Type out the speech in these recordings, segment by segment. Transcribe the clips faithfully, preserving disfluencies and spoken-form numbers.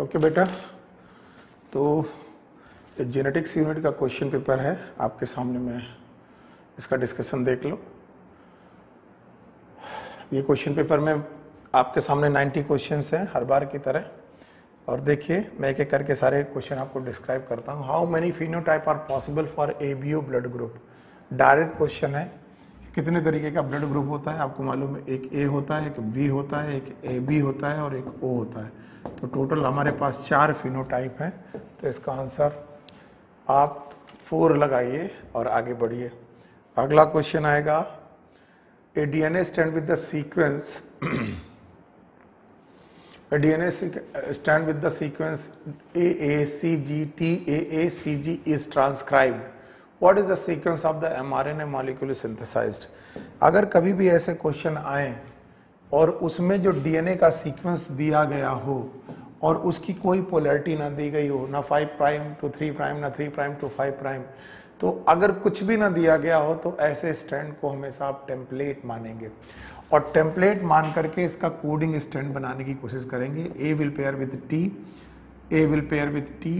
Okay बेटा, तो genetics unit का क्वेश्चन पेपर है आपके सामने में, इसका डिस्कशन देख लो। ये क्वेश्चन पेपर में आपके सामने नब्बे क्वेश्चंस हैं हर बार की तरह, और देखिए मैं एक एक करके सारे क्वेश्चन आपको डिस्क्राइब करता हूँ। How many phenotype are possible for ABO blood group, direct question है। कितने तरीके का ब्लड ग्रुप होता है आपको मालूम है, एक ए होता है, एक बी होता है, एक ए बी होता है और एक ओ होता है। तो टोटल हमारे पास चार फिनोटाइप हैं, तो इसका आंसर आप फोर लगाइए और आगे बढ़िए। अगला क्वेश्चन आएगा, a D N A strand with the sequence, DNA strand with the sequence A A C G T A A C G is transcribed, what is the sequence of the mRNA molecule synthesized. अगर कभी भी ऐसे question आए और उसमें जो DNA का sequence दिया गया हो और उसकी कोई पोलैरिटी ना दी गई हो, ना five prime to three prime, ना three prime to five prime, तो अगर कुछ भी ना दिया गया हो तो ऐसे स्टैंड को हमेशा आप टेम्पलेट मानेंगे और टेम्पलेट मान करके इसका कोडिंग स्टैंड बनाने की कोशिश करेंगे। A will pair with T, A will pair with T,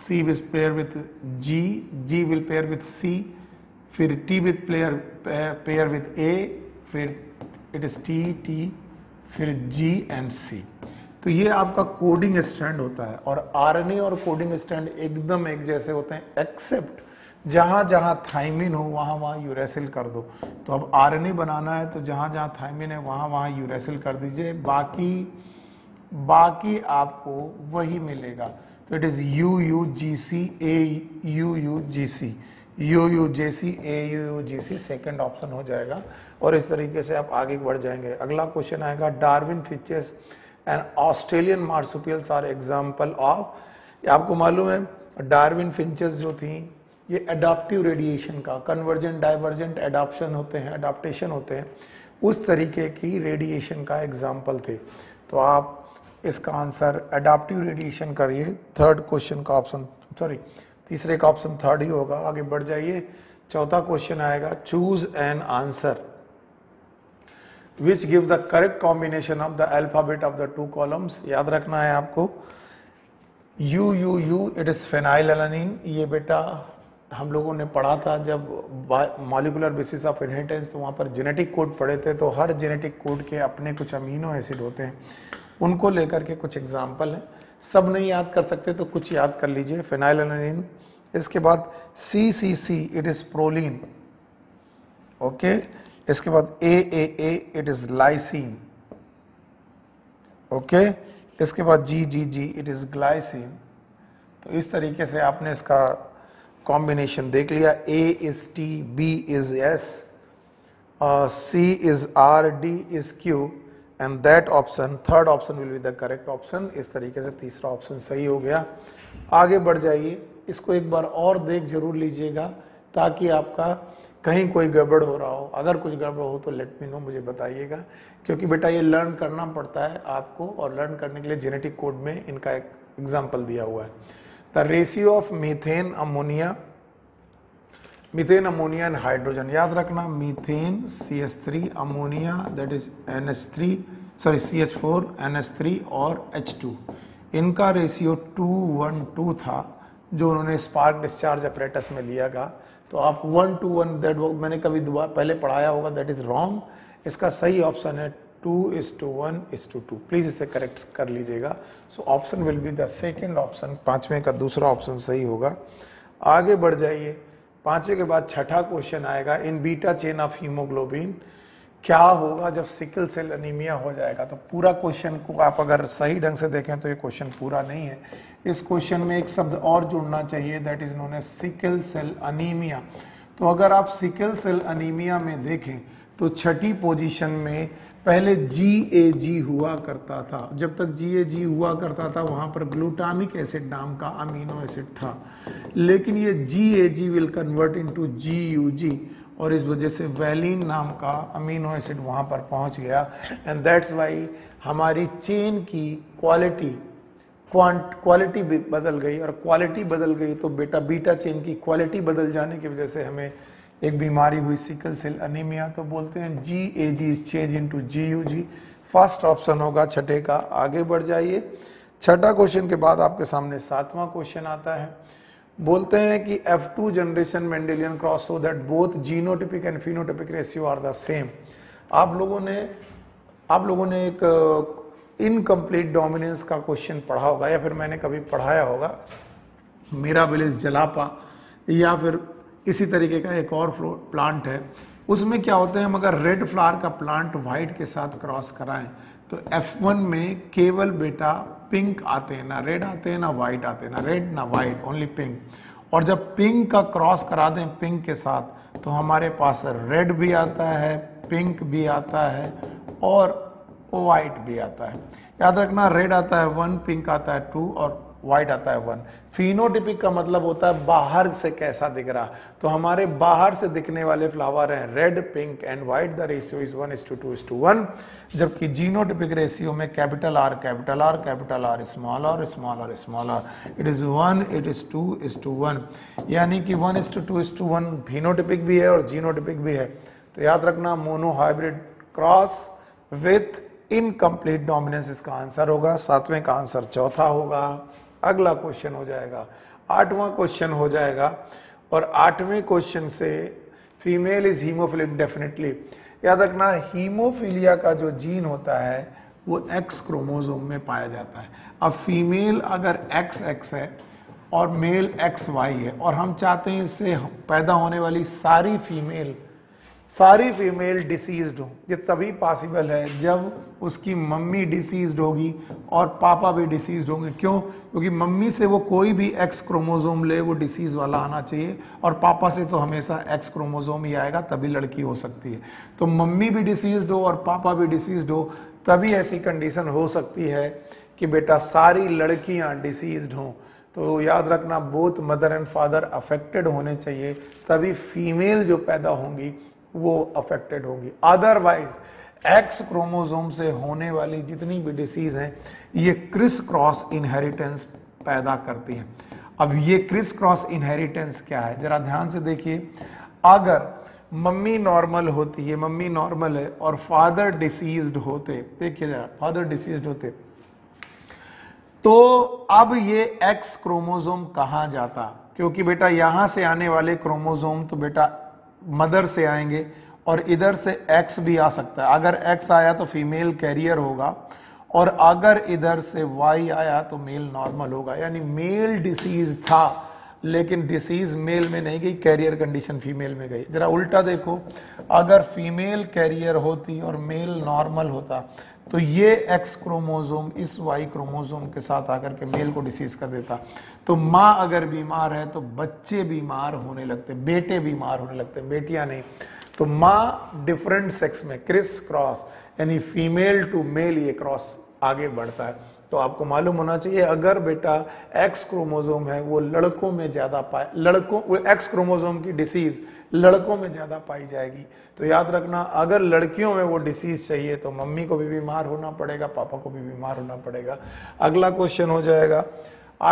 C will pair with G, G will pair with C, फिर T will pair pair with A, फिर इट इज टी टी, फिर जी and सी। तो ये आपका coding stand होता है और RNA और कोडिंग स्टैंड एकदम एक जैसे होते हैं, एक्सेप्ट जहाँ जहाँ थाइमिन हो वहाँ वहाँ यूरेसिल कर दो। तो अब आरएनए बनाना है तो जहाँ जहाँ थाइमिन है वहाँ वहाँ यूरेसिल कर दीजिए, बाकी बाकी आपको वही मिलेगा। तो it is U U G C A U U G C, U U J C A U U G C second option हो जाएगा और इस तरीके से आप आगे बढ़ जाएंगे। अगला क्वेश्चन आएगा, Darwin finches and Australian marsupials are example of. आपको मालूम है डार्विन फिचेस जो थी ये एडाप्टिव रेडिएशन का, कन्वर्जेंट डाइवर्जेंट एडाप्शन होते हैं, एडाप्टेशन होते हैं, उस तरीके की रेडिएशन का एग्जाम्पल थे। तो आप इसका आंसर एडाप्टिव रेडिएशन करिए, थर्ड क्वेश्चन का ऑप्शन, सॉरी तीसरे का ऑप्शन थर्ड ही होगा, आगे बढ़ जाइए। चौथा क्वेश्चन आएगा, choose an answer which give the correct combination of the alphabet of the two columns. याद रखना है आपको U U U it is phenylalanine, ये बेटा हम लोगों ने पढ़ा था जब मॉलिकुलर बेसिस ऑफ इनहेरिटेंस, तो वहाँ पर जेनेटिक कोड पढ़े थे। तो हर जेनेटिक कोड के अपने कुछ अमीनो एसिड होते हैं, उनको लेकर के कुछ एग्जाम्पल हैं, सब नहीं याद कर सकते तो कुछ याद कर लीजिए। फेनाइलैलानिन, इसके बाद C C C it is proline, okay, इसके बाद A A A it is lysine, okay, इसके बाद G G G it is glycine. तो इस तरीके से आपने इसका कॉम्बिनेशन देख लिया, A is T, B is S, C is R, D is Q and that option, third option will be the correct option. इस तरीके से तीसरा ऑप्शन सही हो गया, आगे बढ़ जाइए। इसको एक बार और देख जरूर लीजिएगा ताकि आपका कहीं कोई गड़बड़ हो रहा हो, अगर कुछ गड़बड़ हो तो लेट मी नो, मुझे बताइएगा, क्योंकि बेटा ये लर्न करना पड़ता है आपको और लर्न करने के लिए जेनेटिक कोड में इनका एक एग्जाम्पल दिया हुआ है। The ratio of methane, ammonia, methane, ammonia and hydrogen. याद रखना methane C H three, ammonia that is N H three, sorry C H four, N H three और H टू. इनका रेशियो टू वन टू था जो उन्होंने spark discharge apparatus में लिया था। तो आप वन टू वन दैट मैंने कभी दोबारा पहले पढ़ाया होगा, दैट इज रॉन्ग। इसका सही ऑप्शन है two is to one is to two, please इसे करेक्ट कर लीजिएगा। So option will be the second option, पांचवें का दूसरा ऑप्शन सही होगा, आगे बढ़ जाइए। पांचवे के बाद छठा क्वेश्चन आएगा, in beta chain of haemoglobin क्या होगा जब सिकल सेल एनीमिया हो जाएगा। तो पूरा क्वेश्चन को आप अगर सही ढंग से देखें तो ये क्वेश्चन पूरा नहीं है, इस क्वेश्चन में एक शब्द और जुड़ना चाहिए, that is known as sickle cell anaemia. तो अगर आप सिकल सेल एनीमिया में देखें तो छठी पोजीशन में पहले जी ए जी हुआ करता था, जब तक जी ए जी हुआ करता था वहाँ पर ग्लूटामिक एसिड नाम का अमीनो एसिड था, लेकिन ये G A G will convert into G U G और इस वजह से वैलिन नाम का अमीनो एसिड वहाँ पर पहुँच गया। एंड दैट्स वाई हमारी चेन की क्वालिटी क्वांट क्वालिटी बदल गई और क्वालिटी बदल गई तो बेटा बीटा चेन की क्वालिटी बदल जाने की वजह से हमें एक बीमारी हुई सिकल सेल एनीमिया। तो बोलते हैं G A G is change into G U G, first option होगा छठे का, आगे बढ़ जाइए। छठा क्वेश्चन के बाद आपके सामने सातवां क्वेश्चन आता है। बोलते हैं कि F two generation Mendelian cross so that both genotypic and phenotypic ratio are the same. आप लोगों ने आप लोगों ने एक इनकम्प्लीट डोमिनेंस का क्वेश्चन पढ़ा होगा या फिर मैंने कभी पढ़ाया होगा, मेरा विलेज जलापा या फिर इसी तरीके का एक और प्लांट है, उसमें क्या होता है हम अगर रेड फ्लावर का प्लांट वाइट के साथ क्रॉस कराएं तो एफ वन में केवल बेटा पिंक आते हैं, ना रेड आते हैं ना वाइट आते हैं, ना रेड ना वाइट, ओनली पिंक। और जब पिंक का क्रॉस करा दें पिंक के साथ तो हमारे पास रेड भी आता है, पिंक भी आता है और वाइट भी आता है। याद रखना रेड आता है वन, पिंक आता है टू और वाइट आता है वन। फिनोटिपिक का मतलब होता है बाहर से कैसा दिख रहा, तो हमारे बाहर से दिखने वाले फ्लावर हैं red, pink and white. The ratio is one is to two is to one. जबकि जीनोटिपिक रेशियो में capital R capital R capital R small are small are small R, it is one it is two is to one, यानी कि one is to two is to one phenotypic भी है और genotypic भी है। तो याद रखना monohybrid cross with incomplete dominance इसका आंसर होगा। सातवें का आंसर चौथा होगा। अगला क्वेश्चन हो जाएगा आठवां क्वेश्चन हो जाएगा और आठवें क्वेश्चन से फीमेल इज हीमोफिलिक डेफिनेटली। याद रखना हीमोफीलिया का जो जीन होता है वो एक्स क्रोमोसोम में पाया जाता है। अब फीमेल अगर एक्स एक्स है और मेल एक्स वाई है और हम चाहते हैं इससे पैदा होने वाली सारी फीमेल सारी फीमेल डिसीज्ड हो, ये तभी पॉसिबल है जब उसकी मम्मी डिसीज्ड होगी और पापा भी डिसीज्ड होंगे। क्यों? क्योंकि मम्मी से वो कोई भी एक्स क्रोमोसोम ले वो डिसीज वाला आना चाहिए और पापा से तो हमेशा एक्स क्रोमोसोम ही आएगा, तभी लड़की हो सकती है। तो मम्मी भी डिसीज्ड हो और पापा भी डिसीज्ड हो तभी ऐसी कंडीशन हो सकती है कि बेटा सारी लड़कियाँ डिसीज्ड हों। तो याद रखना both mother and father affected होने चाहिए, तभी फीमेल जो पैदा होंगी वो अफेक्टेड होंगी। अदरवाइज एक्स क्रोमोसोम से होने वाली जितनी भी डिसीज हैं ये क्रिस क्रॉस इनहेरिटेंस पैदा करती हैं। अब ये क्रिस क्रॉस इनहेरिटेंस क्या है जरा ध्यान से देखिए। अगर मम्मी नॉर्मल होती है, मम्मी नॉर्मल है और फादर डिसीज्ड होते, देखिए जरा फादर डिसीज्ड होते तो अब ये एक्स क्रोमोसोम कहाँ जाता, क्योंकि बेटा यहाँ से आने वाले क्रोमोसोम तो बेटा मदर से आएंगे और इधर से एक्स भी आ सकता है। अगर एक्स आया तो फीमेल कैरियर होगा और अगर इधर से वाई आया तो मेल नॉर्मल होगा, यानी मेल डिसीज था लेकिन डिसीज मेल में नहीं गई, कैरियर कंडीशन फीमेल में गई। जरा उल्टा देखो, अगर फीमेल कैरियर होती और मेल नॉर्मल होता तो ये एक्स क्रोमोसोम इस वाई क्रोमोसोम के साथ आकर के मेल को डिसीज कर देता। तो माँ अगर बीमार है तो बच्चे बीमार होने लगते, बेटे बीमार होने लगते, बेटियाँ नहीं। तो माँ डिफरेंट सेक्स में क्रिस क्रॉस यानी फीमेल टू मेल ये क्रॉस आगे बढ़ता है। तो आपको मालूम होना चाहिए अगर बेटा एक्स क्रोमोसोम है वो लड़कों में ज़्यादा पाए लड़कों वो एक्स क्रोमोसोम की डिसीज़ लड़कों में ज़्यादा पाई जाएगी। तो याद रखना अगर लड़कियों में वो डिसीज़ चाहिए तो मम्मी को भी बीमार होना पड़ेगा, पापा को भी बीमार होना पड़ेगा। अगला क्वेश्चन हो जाएगा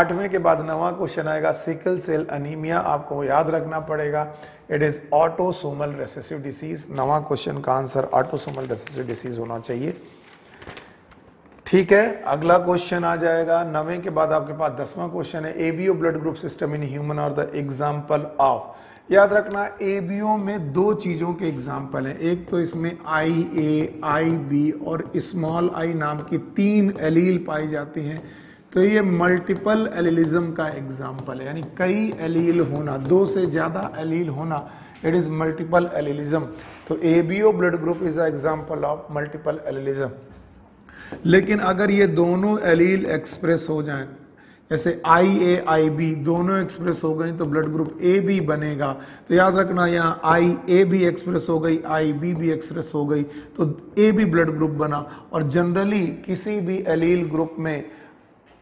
आठवें के बाद नवा क्वेश्चन आएगा सिकल सेल अनीमिया, आपको याद रखना पड़ेगा। It is autosomal recessive disease. नवा क्वेश्चन का आंसर ऑटोसोमल रिसेसिव डिसीज़ होना चाहिए, ठीक है। अगला क्वेश्चन आ जाएगा नवे के बाद आपके पास दसवां क्वेश्चन है ABO blood group system in human और द एग्जांपल ऑफ। याद रखना एबीओ में दो चीज़ों के एग्जांपल हैं, एक तो इसमें आई ए आई बी और स्मॉल आई नाम की तीन एलील पाई जाती हैं, तो ये मल्टीपल एलीलिज्म का एग्जांपल है, यानी कई एलील होना, दो से ज़्यादा एलील होना, इट इज़ मल्टीपल एलीलिज्म। तो ABO blood group is a example of multiple allelism. लेकिन अगर ये दोनों एलील एक्सप्रेस हो जाएं, जैसे आई ए आई बी दोनों एक्सप्रेस हो गई तो ब्लड ग्रुप ए भी बनेगा। तो याद रखना यहाँ आई ए भी एक्सप्रेस हो गई, आई बी भी एक्सप्रेस हो गई, तो ए भी ब्लड ग्रुप बना। और जनरली किसी भी एलील ग्रुप में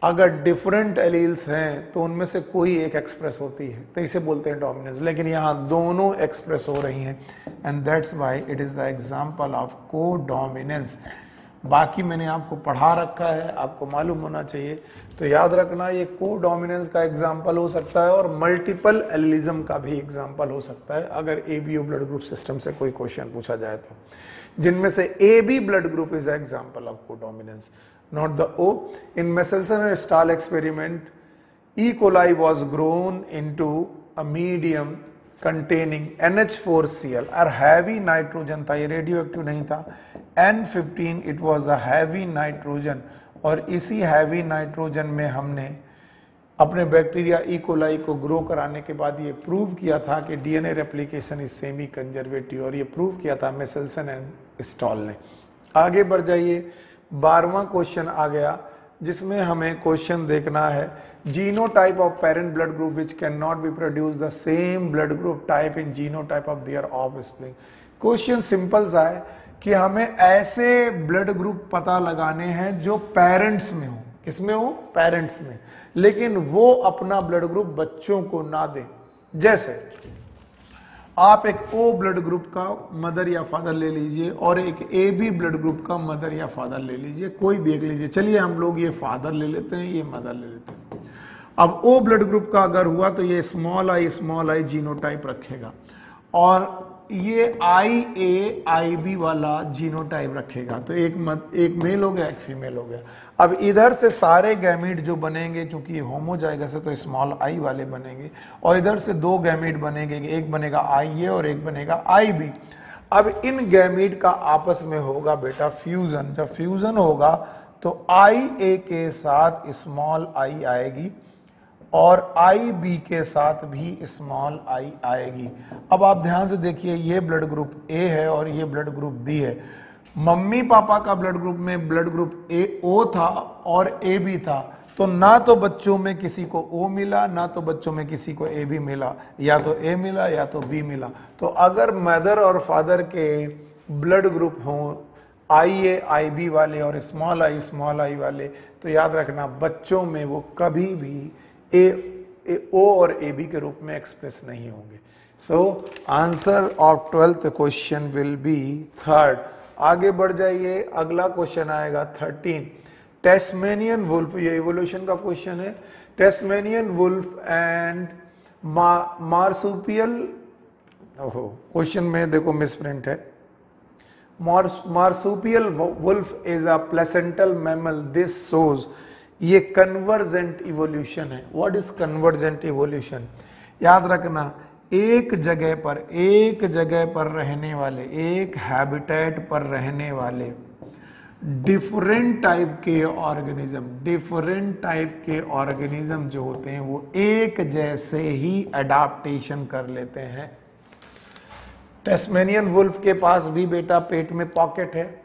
अगर डिफरेंट एलील्स हैं तो उनमें से कोई एक एक्सप्रेस होती है, तो इसे बोलते हैं डोमिनेंस। लेकिन यहाँ दोनों एक्सप्रेस हो रही हैं and that's why it is the example of codominance. बाकी मैंने आपको पढ़ा रखा है, आपको मालूम होना चाहिए। तो याद रखना ये को डोमिनेंस का एग्जाम्पल हो सकता है और मल्टीपल एलिलिज्म का भी एग्जाम्पल हो सकता है अगर A B O blood group system से कोई क्वेश्चन पूछा जाए तो, जिनमें से A B blood group is example of codominance. not the O. In Messelson-Stahl experiment, E. coli was grown into a medium containing N H four C l or heavy nitrogen था, ये radioactive नहीं था, N fifteen it was a heavy nitrogen और इसी heavy nitrogen में हमने अपने bacteria E. coli को ग्रो कराने के बाद ये प्रूव किया था कि D N A replication is semiconservative और ये प्रूव किया था मेसेल्सन एंड स्टॉल ने। आगे बढ़ जाइए, बारहवां क्वेश्चन आ गया जिसमें हमें क्वेश्चन देखना है genotype of parent blood group which can not be produce the same blood group type in genotype of their offspring. Question simple सा है कि हमें ऐसे ब्लड ग्रुप पता लगाने हैं जो पेरेंट्स में हो, किसमें हो, पेरेंट्स में, लेकिन वो अपना ब्लड ग्रुप बच्चों को ना दे। जैसे आप एक ओ ब्लड ग्रुप का मदर या फादर ले लीजिए और एक ए बी ब्लड ग्रुप का मदर या फादर ले लीजिए, कोई भी एक लीजिए, चलिए हम लोग ये फादर ले लेते हैं, ये मदर ले लेते हैं। अब ओ ब्लड ग्रुप का अगर हुआ तो ये small I small I genotype रखेगा और ये आई ए आई बी वाला जीनोटाइप रखेगा, तो एक मत, एक मेल हो गया एक फीमेल हो गया। अब इधर से सारे गैमीट जो बनेंगे, क्योंकि ये होमोजाइगस है तो स्मॉल आई वाले बनेंगे, और इधर से दो गैमीट बनेंगे, एक बनेगा आई ए और एक बनेगा आई बी। अब इन गैमीट का आपस में होगा बेटा फ्यूजन, जब फ्यूजन होगा तो आई ए के साथ स्मॉल आई आएगी और आई बी के साथ भी स्मॉल आई आएगी। अब आप ध्यान से देखिए, ये ब्लड ग्रुप ए है और ये ब्लड ग्रुप बी है। मम्मी पापा का ब्लड ग्रुप में ब्लड ग्रुप ए ओ था और ए बी था, तो ना तो बच्चों में किसी को ओ मिला ना तो बच्चों में किसी को ए बी मिला, या तो ए मिला या तो बी मिला। तो अगर मदर और फादर के ब्लड ग्रुप हों आई ए आई बी वाले और स्मॉल आई स्मॉल आई वाले, तो याद रखना बच्चों में वो कभी भी ए, ए ओ और ए बी के रूप में एक्सप्रेस नहीं होंगे। So answer of twelfth question will be third. आगे बढ़ जाइए, अगला क्वेश्चन आएगा थर्टीन, टेस्मेनियन वुल्फ, ये इवोल्यूशन का क्वेश्चन है। टेस्मेनियन वुल्फ एंड मार्सुपियल, ओहो क्वेश्चन में देखो मिसप्रिंट है, mars marsupial wolf is a placental mammal, this shows, ये कन्वर्जेंट इवोल्यूशन है। What is convergent evolution? याद रखना एक जगह पर एक जगह पर रहने वाले, एक हैबिटेट पर रहने वाले डिफरेंट टाइप के ऑर्गेनिज्म, डिफरेंट टाइप के ऑर्गेनिज्म जो होते हैं वो एक जैसे ही अडाप्टेशन कर लेते हैं। टेस्मेनियन वुल्फ के पास भी बेटा पेट में पॉकेट है,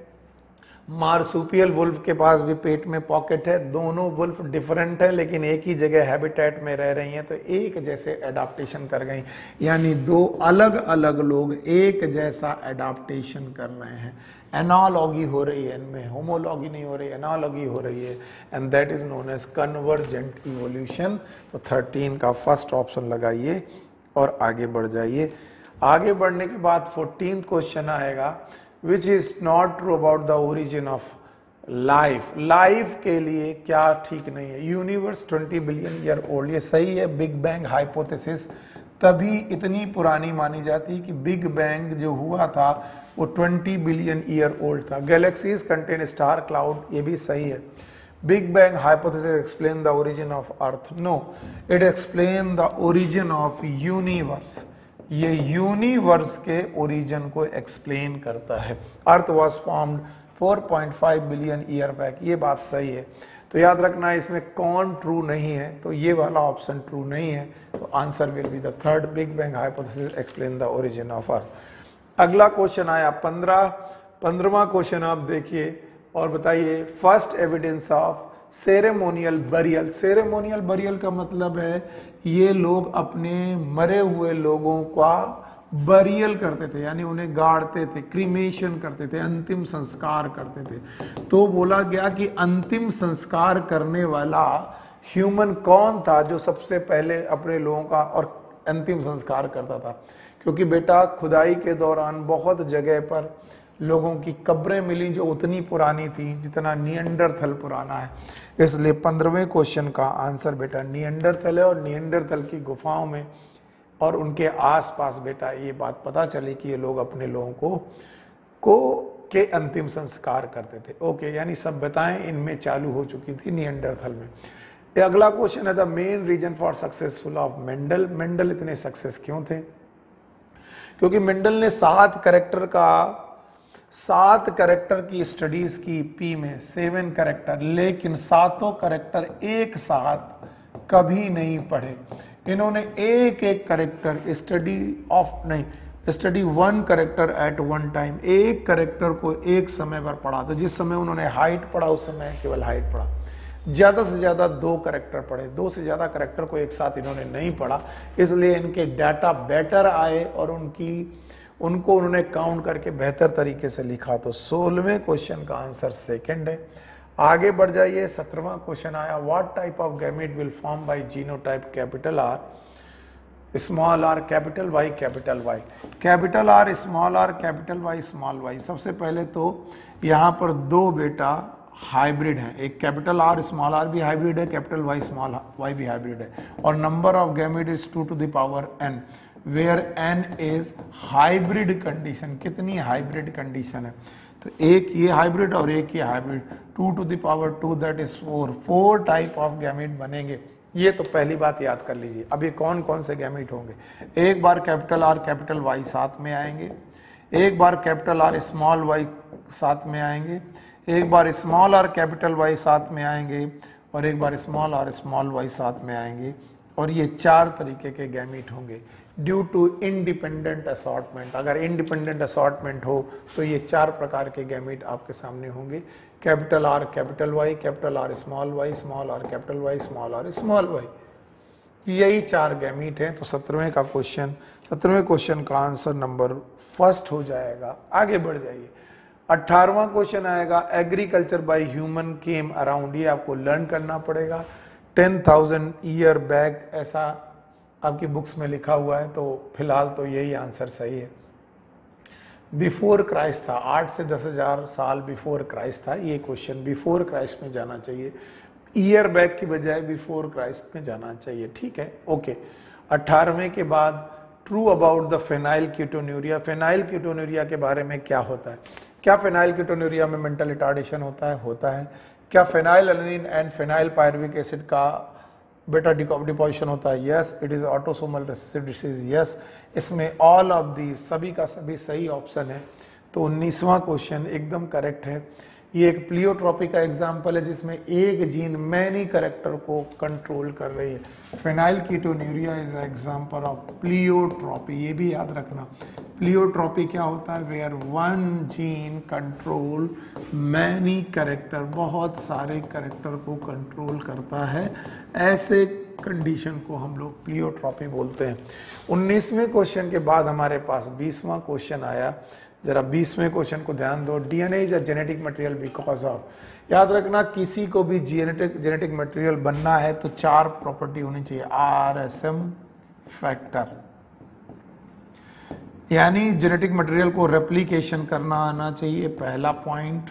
मार्सुपियल वुल्फ के पास भी पेट में पॉकेट है, दोनों वुल्फ डिफरेंट है लेकिन एक ही जगह हैबिटेट में रह रही हैं तो एक जैसे एडाप्टेशन कर गई, यानी दो अलग अलग लोग एक जैसा एडाप्टेशन कर रहे हैं, एनालॉगी हो रही है इनमें, होमोलॉगी नहीं हो रही, एनालॉगी हो रही है, and that is known as convergent evolution. तो थर्टीन का फर्स्ट ऑप्शन लगाइए और आगे बढ़ जाइए। आगे बढ़ने के बाद फोर्टीन क्वेश्चन आएगा Which is not true about the origin of life. Life के लिए क्या ठीक नहीं है? Universe twenty billion year old, ये सही है, Big Bang hypothesis तभी इतनी पुरानी मानी जाती है कि Big Bang जो हुआ था वो twenty billion year old था। Galaxies contain star cloud, ये भी सही है। Big Bang hypothesis explain the origin of Earth? No, it explain the origin of universe. ये यूनिवर्स के ओरिजिन को एक्सप्लेन करता है। Earth was formed four point five billion year back, ये बात सही है। तो याद रखना इसमें कौन ट्रू नहीं है, तो ये वाला ऑप्शन ट्रू नहीं है, तो answer will be the third, big bang hypothesis explain the origin of earth. अगला क्वेश्चन आया पंद्रह, पंद्रहवां क्वेश्चन आप देखिए और बताइए, first evidence of ceremonial burial. Ceremonial burial का मतलब है ये लोग अपने मरे हुए लोगों का बरियल करते थे, यानी उन्हें गाड़ते थे, क्रीमेशन करते थे, अंतिम संस्कार करते थे। तो बोला गया कि अंतिम संस्कार करने वाला ह्यूमन कौन था जो सबसे पहले अपने लोगों का और अंतिम संस्कार करता था, क्योंकि बेटा खुदाई के दौरान बहुत जगह पर लोगों की कब्रें मिली जो उतनी पुरानी थी जितना नियंडरथल पुराना है, इसलिए पंद्रहवें क्वेश्चन का आंसर बेटा नियंडरथल है। और नियंडरथल की गुफाओं में और उनके आसपास बेटा ये बात पता चली कि ये लोग अपने लोगों को को के अंतिम संस्कार करते थे। ओके, यानी सभ्यताएं इनमें चालू हो चुकी थी नियंडरथल में। ये अगला क्वेश्चन है the main reason for successful of Mendel. Mendel इतने सक्सेस क्यों थे? क्योंकि मेंडल ने सात करेक्टर का सात करेक्टर की स्टडीज की पी में, सेवन करेक्टर, लेकिन सातों करेक्टर एक साथ कभी नहीं पढ़े। इन्होंने एक एक करेक्टर स्टडी ऑफ नहीं study one character at one time, एक करेक्टर को एक समय पर पढ़ा। तो जिस समय उन्होंने हाइट पढ़ा उस समय केवल हाइट पढ़ा। ज़्यादा से ज़्यादा दो करेक्टर पढ़े, दो से ज़्यादा करेक्टर को एक साथ इन्होंने नहीं पढ़ा, इसलिए इनके डाटा बेटर आए और उनकी उनको उन्होंने काउंट करके बेहतर तरीके से लिखा। तो सोलहवें क्वेश्चन का आंसर सेकंड है। आगे बढ़ जाइए, सत्रहवां क्वेश्चन आया what type of gamete will form by genotype capital R small are capital Y capital Y capital R small are capital Y small Y. सबसे पहले तो यहाँ पर दो बेटा हाइब्रिड है, एक कैपिटल आर स्मॉल आर भी हाइब्रिड है, कैपिटल वाई स्मॉल वाई भी हाइब्रिड है। और number of gamete is to to the power N where N is hybrid condition. कितनी हाइब्रिड कंडीशन है? तो एक ये हाइब्रिड और एक ये hybrid, two to the power two that is four. Four type of gamete बनेंगे, ये तो पहली बात याद कर लीजिए। अब ये कौन कौन से गैमेट होंगे? एक बार कैपिटल आर कैपिटल वाई साथ में आएंगे, एक बार कैपिटल आर स्मॉल वाई साथ में आएंगे, एक बार स्मॉल आर कैपिटल वाई साथ में आएंगे और एक बार स्मॉल आर स्मॉल वाई साथ में आएंगे। और ये चार तरीके के गैमेट होंगे ड्यू टू इंडिपेंडेंट असॉर्टमेंट। अगर इंडिपेंडेंट असॉर्टमेंट हो तो ये चार प्रकार के गैमेट आपके सामने होंगे, capital R capital Y, capital R small Y, small are capital Y, small are small Y, यही चार गैमेट हैं। तो सत्रहवें का क्वेश्चन सत्रहवें क्वेश्चन का आंसर नंबर फर्स्ट हो जाएगा। आगे बढ़ जाइए, अट्ठारहवां क्वेश्चन आएगा agriculture by human came around, ये आपको लर्न करना पड़ेगा। टेन थाउजेंड ईयर बैक ऐसा आपकी बुक्स में लिखा हुआ है, तो फिलहाल तो यही आंसर सही है। बिफोर क्राइस्ट था, आठ से दस हजार साल बिफोर क्राइस्ट था। ये क्वेश्चन बिफोर क्राइस्ट में जाना चाहिए, ईयर बैक की बजाय बिफोर क्राइस्ट में जाना चाहिए। ठीक है, ओके। अट्ठारहवें के बाद true about the phenylketonuria. Phenylketonuria के बारे में क्या होता है? क्या फेनाइलकेटोन्यूरिया में मेंटल रिटार्डेशन होता है? होता है। क्या phenylalanine and phenyl pyruvic acid का बेटा डिपॉजिशन होता है? Yes. It is autosomal recessive disease. Yes. इसमें ऑल ऑफ दी सभी का सभी सही ऑप्शन है। तो उन्नीसवां क्वेश्चन एकदम करेक्ट है। ये एक प्लियोट्रॉपी का एग्जाम्पल है जिसमें एक जीन मैनी करेक्टर को कंट्रोल कर रही है। Phenylketonuria is example of pleiotropy, ये भी याद रखना। प्लियोट्रॉपी क्या होता है? Where one gene control many character, बहुत सारे करेक्टर को कंट्रोल करता है, ऐसे कंडीशन को हम लोग प्लियोट्रॉपी बोलते हैं। उन्नीसवें क्वेश्चन के बाद हमारे पास बीसवां क्वेश्चन आया। जरा बीसवें क्वेश्चन को ध्यान दो। DNA is a genetic material because of, याद रखना किसी को भी जेनेटिक जेनेटिक मटेरियल बनना है तो चार प्रॉपर्टी होनी चाहिए, आर एस एम फैक्टर, यानी जेनेटिक मटेरियल को रेप्लिकेशन करना आना चाहिए, पहला पॉइंट।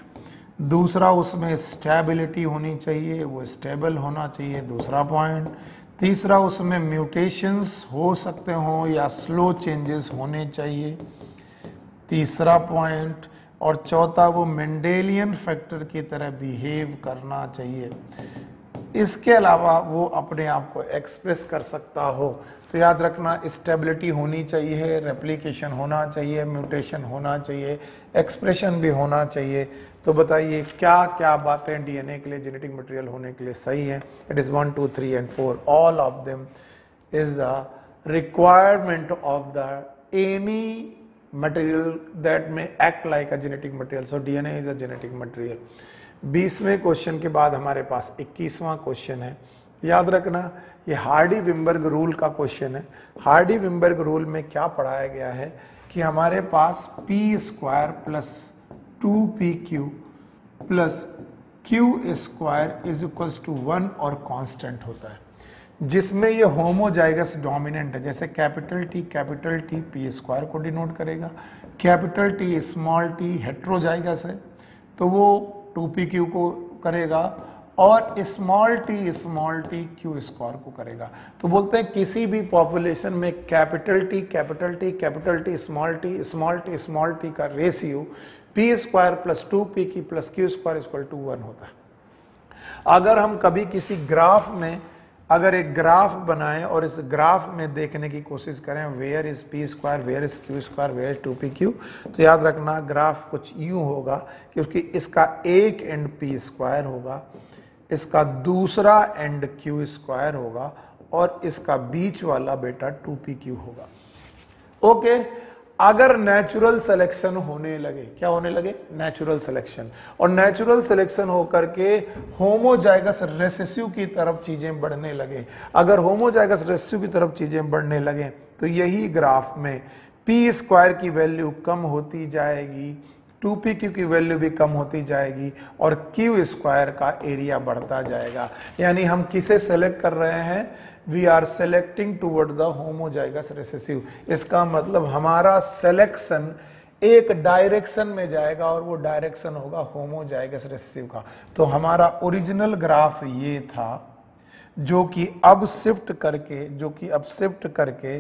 दूसरा, उसमें स्टेबिलिटी होनी चाहिए, वो स्टेबल होना चाहिए, दूसरा पॉइंट। तीसरा, उसमें म्यूटेशंस हो सकते हों या स्लो चेंजेस होने चाहिए, तीसरा पॉइंट। और चौथा, वो मेंडेलियन फैक्टर की तरह बिहेव करना चाहिए, इसके अलावा वो अपने आप को एक्सप्रेस कर सकता हो। तो याद रखना, स्टेबिलिटी होनी चाहिए, रेप्लिकेशन होना चाहिए, म्यूटेशन होना चाहिए, एक्सप्रेशन भी होना चाहिए। तो बताइए क्या क्या बातें डीएनए के लिए जेनेटिक मटेरियल होने के लिए सही हैं। It is one two three and four, all of them is the requirement of the any material that may act like a genetic material. So DNA is a genetic material. बीसवें question के बाद हमारे पास इक्कीसवां question है। याद रखना, ये Hardy Weinberg rule का question है। हार्डी विम्बर्ग रूल में क्या पढ़ाया गया है कि हमारे पास P square plus two P Q plus Q square is equals to one और कांस्टेंट होता है, जिसमें ये होमोजाइगस डोमिनेंट है। जैसे capital T capital T P square को डिनोट करेगा, capital T small T heterozygous है तो वो टू पी क्यू को करेगा, और small T small T Q square को करेगा। तो बोलते हैं किसी भी पॉपुलेशन में capital T capital T capital T small T small T small T का ratio P square plus two P Q plus Q square equal to one होता है। अगर हम कभी किसी ग्राफ में अगर एक ग्राफ बनाएं और इस ग्राफ में देखने की कोशिश करें where is P square where is Q square where is two P Q, तो याद रखना ग्राफ कुछ यूँ होगा कि उसकी इसका एक एंड पी स्क्वायर होगा, इसका दूसरा एंड क्यू स्क्वायर होगा और इसका बीच वाला बेटा टू पी क्यू होगा। ओके, अगर नेचुरल सिलेक्शन होने लगे, क्या होने लगे? नेचुरल सिलेक्शन, और नेचुरल सिलेक्शन होकर के होमोजाइगस रेसेसिव की तरफ चीजें बढ़ने लगे। अगर होमोजाइगस रेसेसिव की तरफ चीजें बढ़ने लगे तो यही ग्राफ में पी स्क्वायर की वैल्यू कम होती जाएगी, टू पी क्यू की वैल्यू भी कम होती जाएगी और क्यू स्क्वायर का एरिया बढ़ता जाएगा। यानी हम किसे सेलेक्ट कर रहे हैं? We are selecting toward the homozygous recessive. इसका मतलब हमारा सेलेक्शन एक डायरेक्शन में जाएगा और वो डायरेक्शन होगा होमोजाइगस रेसेसिव का। तो हमारा ओरिजिनल ग्राफ ये था जो कि अब शिफ्ट करके जो कि अब शिफ्ट करके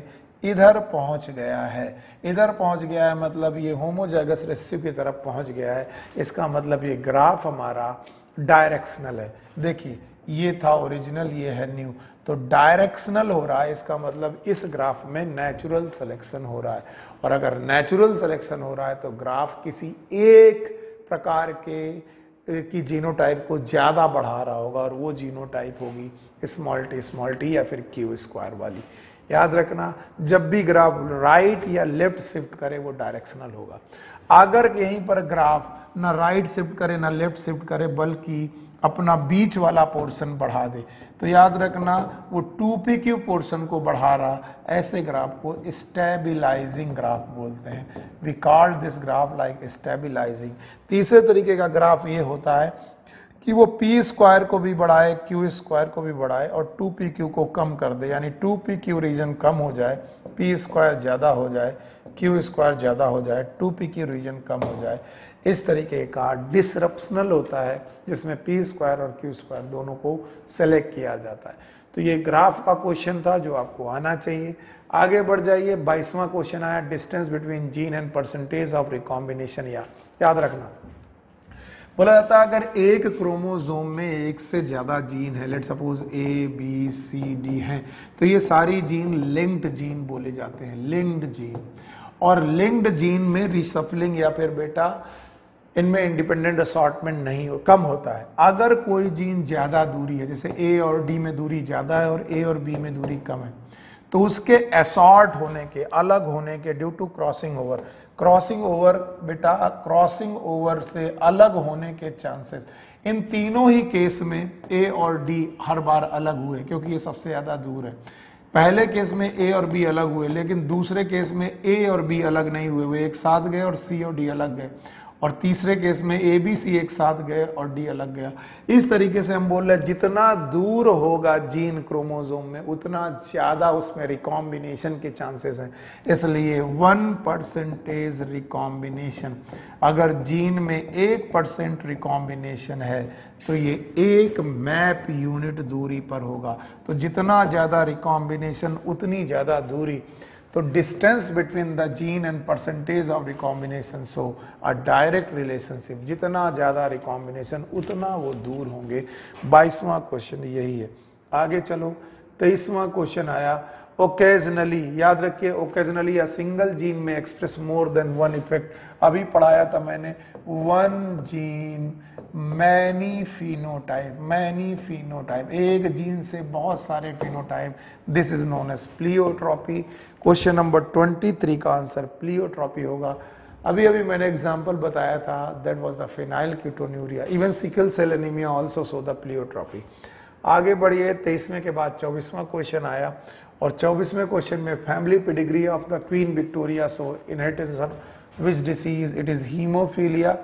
इधर पहुंच गया है, इधर पहुंच गया है मतलब ये होमोजाइगस रेसेसिव की तरफ पहुंच गया है। इसका मतलब ये ग्राफ हमारा डायरेक्शनल है। देखिए ये था ओरिजिनल, ये है न्यू, तो डायरेक्शनल हो रहा है। इसका मतलब इस ग्राफ में नेचुरल सिलेक्शन हो रहा है, और अगर नेचुरल सिलेक्शन हो रहा है तो ग्राफ किसी एक प्रकार के की जीनोटाइप को ज़्यादा बढ़ा रहा होगा और वो जीनोटाइप होगी स्मॉल टी स्मॉल टी या फिर क्यू स्क्वायर वाली। याद रखना जब भी ग्राफ राइट या लेफ्ट शिफ्ट करे वो डायरेक्शनल होगा। अगर यहीं पर ग्राफ ना राइट शिफ्ट करे ना लेफ्ट शिफ्ट करे बल्कि अपना बीच वाला पोर्शन बढ़ा दे तो याद रखना वो टू पी क्यू पोर्शन को बढ़ा रहा। ऐसे ग्राफ को स्टेबिलाइजिंग ग्राफ बोलते हैं। We call this graph like stabilising. तीसरे तरीके का ग्राफ ये होता है कि वो पी स्क्वायर को भी बढ़ाए, क्यू स्क्वायर को भी बढ़ाए और टू पी क्यू को कम कर दे, यानी टू पी क्यू रीजन कम हो जाए, पी स्क्वायर ज़्यादा हो जाए, क्यू स्क्वायर ज़्यादा हो जाए, टू पी क्यू रीजन कम हो जाए। इस तरीके का डिसरप्शनल होता है जिसमें पी स्क्वायर और क्यू स्क्वायर दोनों को सेलेक्ट किया जाता है। तो ये ग्राफ का क्वेश्चन था जो आपको आना चाहिए। आगे बढ़ जाइए, बाईसवां क्वेश्चन आया distance between gene and percentage of recombination. या याद रखना बोला जाता है अगर एक क्रोमोसोम में एक से ज़्यादा जीन है, let suppose A B C D हैं, तो ये सारी जीन लिंक्ड जीन बोले जाते हैं, लिंक्ड जीन। और लिंक्ड जीन में रिसफलिंग या फिर बेटा इनमें इंडिपेंडेंट असॉर्टमेंट नहीं हो, कम होता है। अगर कोई जीन ज़्यादा दूरी है, जैसे ए और डी में दूरी ज़्यादा है और ए और बी में दूरी कम है, तो उसके असॉर्ट होने के, अलग होने के due to crossing over, crossing over बेटा क्रॉसिंग ओवर से अलग होने के चांसेस, इन तीनों ही केस में ए और डी हर बार अलग हुए क्योंकि ये सबसे ज़्यादा दूर है। पहले केस में ए और बी अलग हुए लेकिन दूसरे केस में ए और बी अलग नहीं हुए, वे एक साथ गए और सी और डी अलग गए, और तीसरे केस में ए बी सी एक साथ गए और डी अलग गया। इस तरीके से हम बोल रहे हैं जितना दूर होगा जीन क्रोमोसोम में उतना ज़्यादा उसमें रिकॉम्बिनेशन के चांसेस हैं, इसलिए वन परसेंटेज रिकॉम्बिनेशन। अगर जीन में एक परसेंट रिकॉम्बिनेशन है तो ये एक मैप यूनिट दूरी पर होगा, तो जितना ज़्यादा रिकॉम्बिनेशन उतनी ज़्यादा दूरी। तो distance between the gene and percentage of recombination so a direct relationship, जितना ज़्यादा रिकॉम्बिनेशन उतना वो दूर होंगे। बाईसवां क्वेश्चन यही है। आगे चलो, तेईसवां क्वेश्चन आया ओकेजनली। याद रखिए ओकेजनली या सिंगल जीन में express more than one effect. अभी पढ़ाया था मैंने one gene many phenotype, many phenotype, एक जीन से बहुत सारे phenotype, this is known as pleiotropy. Question number twenty three का आंसर प्लियोट्रॉपी होगा। अभी अभी मैंने एग्जाम्पल बताया था that was the phenylketonuria, even sickle cell anaemia also so the pleiotropy. आगे बढ़िए, तेईसवें के बाद चौबीसवां क्वेश्चन आया और चौबीसवें क्वेश्चन में family pedigree of the queen Victoria, so inheritance of which disease, it is haemophilia,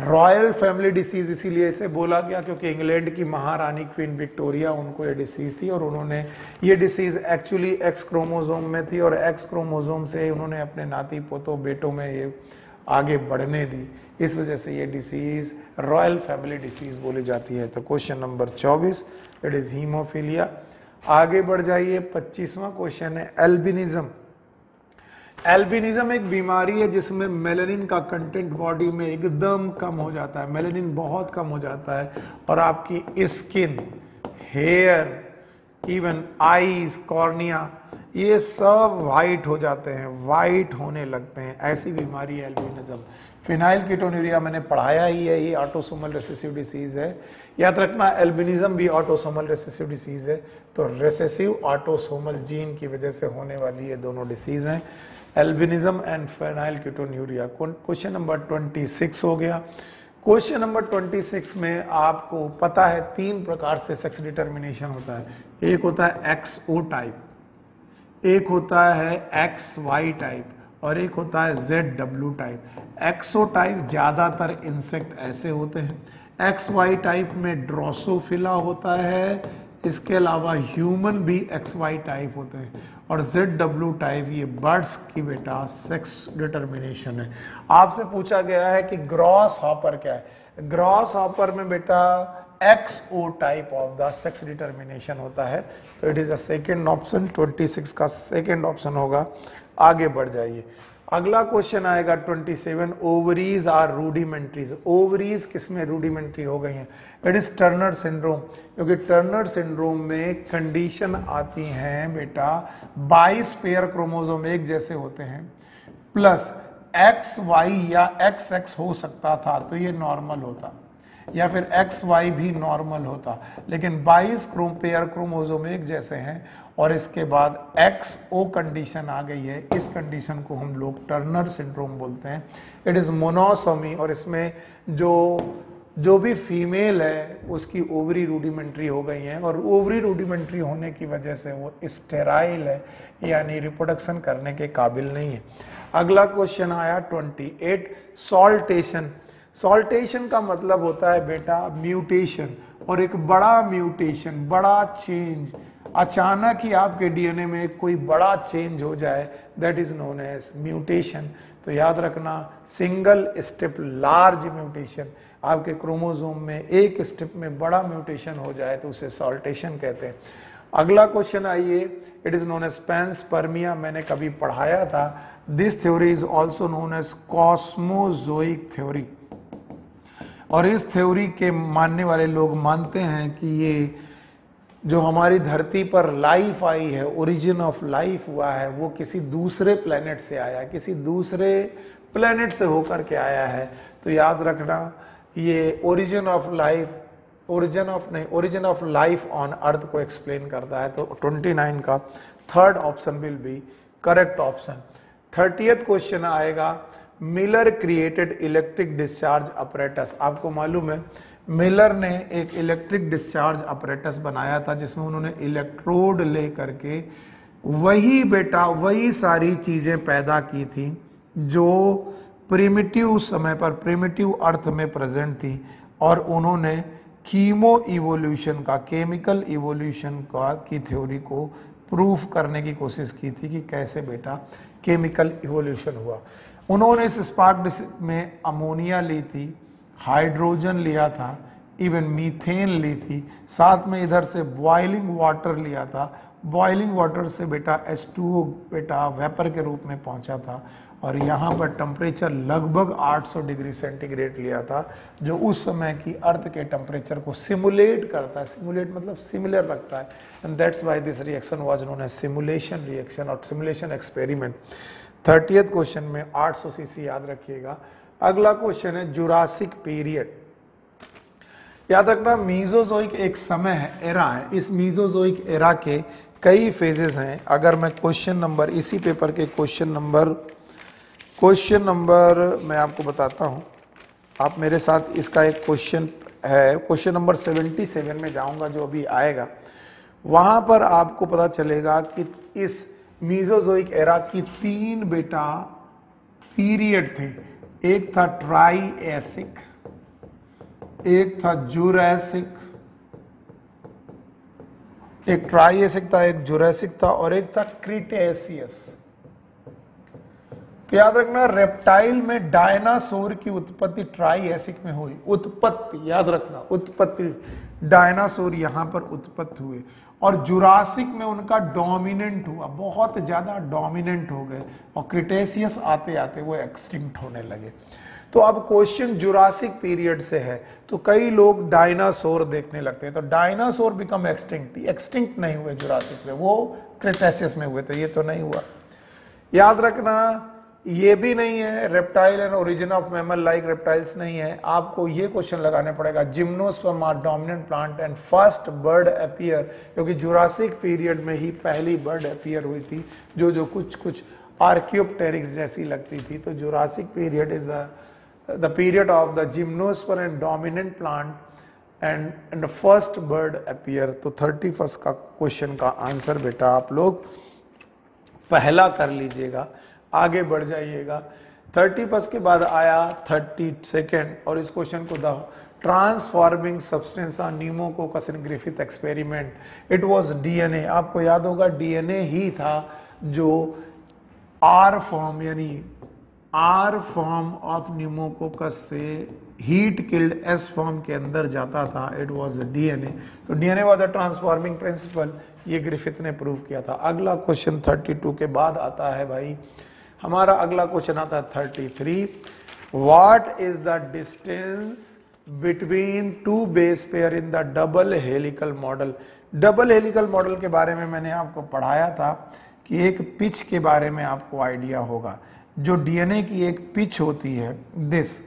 royal family disease. इसीलिए इसे बोला गया क्योंकि इंग्लैंड की महारानी क्वीन विक्टोरिया, उनको ये डिसीज़ थी और उन्होंने ये डिसीज़ एक्चुअली एक्स क्रोमोसोम में थी और एक्स क्रोमोसोम से उन्होंने अपने नाती पोतों बेटों में ये आगे बढ़ने दी, इस वजह से ये डिसीज़ रॉयल फैमिली डिसीज़ बोली जाती है। तो क्वेश्चन नंबर चौबीस इट इज़ हीमोफीलिया। आगे बढ़ जाइए, पच्चीसवां क्वेश्चन है एल्बिनिज्म। एल्बिनिज्म एक बीमारी है जिसमें मेलेनिन का कंटेंट बॉडी में एकदम कम हो जाता है, मेलेनिन बहुत कम हो जाता है और आपकी skin, hair, even eyes, cornea, ये सब वाइट हो जाते हैं, वाइट होने लगते हैं। ऐसी बीमारी है एल्बिनिज्म। फिनाइलकेटोन्यूरिया मैंने पढ़ाया ही है, ये ऑटोसोमल रिसेसिव डिसीज़ है। याद रखना एल्बिनिज्म भी ऑटोसोमल रिसेसिव डिसीज़ है, तो रिसेसिव ऑटोसोमल जीन की वजह से होने वाली ये दोनों डिसीज़ हैं, albinism and phenylketonuria. Question number twenty six हो गया। क्वेश्चन नंबर ट्वेंटी सिक्स में आपको पता है तीन प्रकार से सेक्स डिटर्मिनेशन होता है। एक होता है एक्स ओ टाइप, एक होता है एक्स वाई टाइप और एक होता है Z W type. X O type ज़्यादातर इंसेक्ट ऐसे होते हैं, एक्स वाई टाइप में ड्रोसोफिला होता है, इसके अलावा ह्यूमन भी एक्स वाई टाइप होते हैं, और जेड डब्ल्यू टाइप ये बर्ड्स की बेटा सेक्स डिटर्मिनेशन है। आपसे पूछा गया है कि ग्रॉस हॉपर क्या है, ग्रॉस हॉपर में बेटा X O type of the sex determination होता है, तो it is a second option, twenty six का सेकेंड ऑप्शन होगा। आगे बढ़ जाइए, अगला क्वेश्चन आएगा twenty seven. Ovaries are rudimentaries, ovaries किसमें रूडिमेंट्री हो गई हैं? इट इज टर्नर सिंड्रोम, क्योंकि टर्नर सिंड्रोम में कंडीशन आती हैं बेटा बाईस पेयर क्रोमोसोम एक जैसे होते हैं, प्लस एक्स वाई या एक्स एक्स हो सकता था तो ये नॉर्मल होता, या फिर एक्स वाई भी नॉर्मल होता, लेकिन बाईस क्रोम पेयर क्रोमोसोम एक जैसे हैं और इसके बाद एक्स ओ कंडीशन आ गई है, इस कंडीशन को हम लोग टर्नर सिंड्रोम बोलते हैं। इट इज़ मोनोसोमी, और इसमें जो जो भी फीमेल है उसकी ओवरी रूडिमेंट्री हो गई हैं, और ओवरी रूडिमेंट्री होने की वजह से वो स्टेराइल है, यानी रिप्रोडक्शन करने के काबिल नहीं है। अगला क्वेश्चन आया ट्वेंटी एट, सॉल्टेशन। सॉल्टेशन का मतलब होता है बेटा म्यूटेशन, और एक बड़ा म्यूटेशन, बड़ा चेंज, अचानक ही आपके डीएनए में कोई बड़ा चेंज हो जाए, that is known as mutation. तो याद रखना सिंगल स्टेप लार्ज म्यूटेशन, आपके क्रोमोसोम में एक स्टेप में बड़ा म्यूटेशन हो जाए तो उसे सॉल्टेशन कहते हैं। अगला क्वेश्चन आइए, it is known as panspermia, मैंने कभी पढ़ाया था। This theory is also known as cosmozoic theory, और इस थ्योरी के मानने वाले लोग मानते हैं कि ये जो हमारी धरती पर लाइफ आई है, ओरिजिन ऑफ लाइफ हुआ है, वो किसी दूसरे प्लेनेट से आया है, किसी दूसरे प्लेनेट से होकर के आया है। तो याद रखना ये origin of life, origin of नहीं origin of life on earth को एक्सप्लेन करता है, तो ट्वेंटी नाइन का third option will be correct option. Thirtieth question आएगा, Miller created electric discharge apparatus. आपको मालूम है मिलर ने एक इलेक्ट्रिक डिस्चार्ज अपरेटस बनाया था, जिसमें उन्होंने इलेक्ट्रोड ले करके वही बेटा वही सारी चीज़ें पैदा की थी जो प्रिमिटिव समय पर प्रिमिटिव अर्थ में प्रेजेंट थी, और उन्होंने कीमो इवोल्यूशन का, केमिकल इवोल्यूशन का की थ्योरी को प्रूफ करने की कोशिश की थी कि कैसे बेटा केमिकल इवोल्यूशन हुआ। उन्होंने इस स्पार्क में अमोनिया ली थी, हाइड्रोजन लिया था, इवन मीथेन ली थी, साथ में इधर से बॉइलिंग वाटर लिया था, बॉइलिंग वाटर से बेटा एच टू ओ बेटा वेपर के रूप में पहुंचा था, और यहाँ पर टेम्परेचर लगभग आठ सौ डिग्री सेंटीग्रेड लिया था, जो उस समय की अर्थ के टेम्परेचर को सिमुलेट करता है, सिमुलेट मतलब सिमिलर रखता है, and that's why this reaction was known as simulation reaction और सिमुलेशन एक्सपेरिमेंट। थर्टियथ क्वेश्चन में आठ सौ सीसी याद रखिएगा। अगला क्वेश्चन है जुरासिक पीरियड। याद रखना मीजोजोइक एक समय है, एरा है, इस मीजोजोइक एरा के कई फेजेस हैं। अगर मैं क्वेश्चन नंबर इसी पेपर के क्वेश्चन नंबर क्वेश्चन नंबर मैं आपको बताता हूं, आप मेरे साथ इसका एक क्वेश्चन है क्वेश्चन नंबर सतहत्तर में जाऊंगा जो अभी आएगा, वहां पर आपको पता चलेगा कि इस मीजोजोइक एरा की तीन बेटा पीरियड थे। एक था ट्राइएसिक, एक था जुरैसिक, एक ट्राइएसिक था, एक जुरैसिक था, और एक था क्रिटेशियस। तो याद रखना रेप्टाइल में डायनासोर की उत्पत्ति ट्राइएसिक में हुई। उत्पत्ति याद रखना, उत्पत्ति डायनासोर यहाँ पर उत्पत्ति हुए और जुरासिक में उनका डोमिनेंट हुआ, बहुत ज़्यादा डोमिनेंट हो गए और क्रिटेशियस आते आते वो एक्सटिंक्ट होने लगे। तो अब क्वेश्चन जुरासिक पीरियड से है तो कई लोग डायनासोर देखने लगते हैं तो डायनासोर बिकम एक्सटिंक्ट, एक्सटिंक्ट नहीं हुए जुरासिक में, वो क्रिटेशियस में हुए तो ये तो नहीं हुआ। याद रखना ये भी नहीं है reptile and origin of mammal like reptiles नहीं है, आपको ये क्वेश्चन लगाने पड़ेगा gymnosperm are dominant plant and first bird appear, क्योंकि जुरासिक पीरियड में ही पहली बर्ड अपीयर हुई थी जो जो कुछ कुछ आर्कियोप्टेरिक्स जैसी लगती थी। तो Jurassic period is the the period of the gymnosperm and dominant plant and and first bird appear. तो थर्टी फर्स्ट का क्वेश्चन का आंसर बेटा आप लोग पहला कर लीजिएगा, आगे बढ़ जाइएगा। थर्टी फर्स्ट के बाद आया थर्टी सेकेंड और इस क्वेश्चन को the transforming substance on pneumococcus in Griffith experiment it was DNA. आपको याद होगा डीएनए ही था जो आर फॉर्म यानी आर फॉर्म ऑफ न्यूमोकोकस से हीट किल्ड एस फॉर्म के अंदर जाता था, इट वाज डीएनए। तो DNA was a transforming principle, ये ग्रिफिथ ने प्रूव किया था। अगला क्वेश्चन थर्टी टू के बाद आता है भाई हमारा, अगला क्वेश्चन आता है thirty three. What is the distance between two base pair in the double helical model. Double helical model के बारे में मैंने आपको पढ़ाया था कि एक पिच के बारे में आपको आइडिया होगा, जो डीएनए की एक पिच होती है दिस,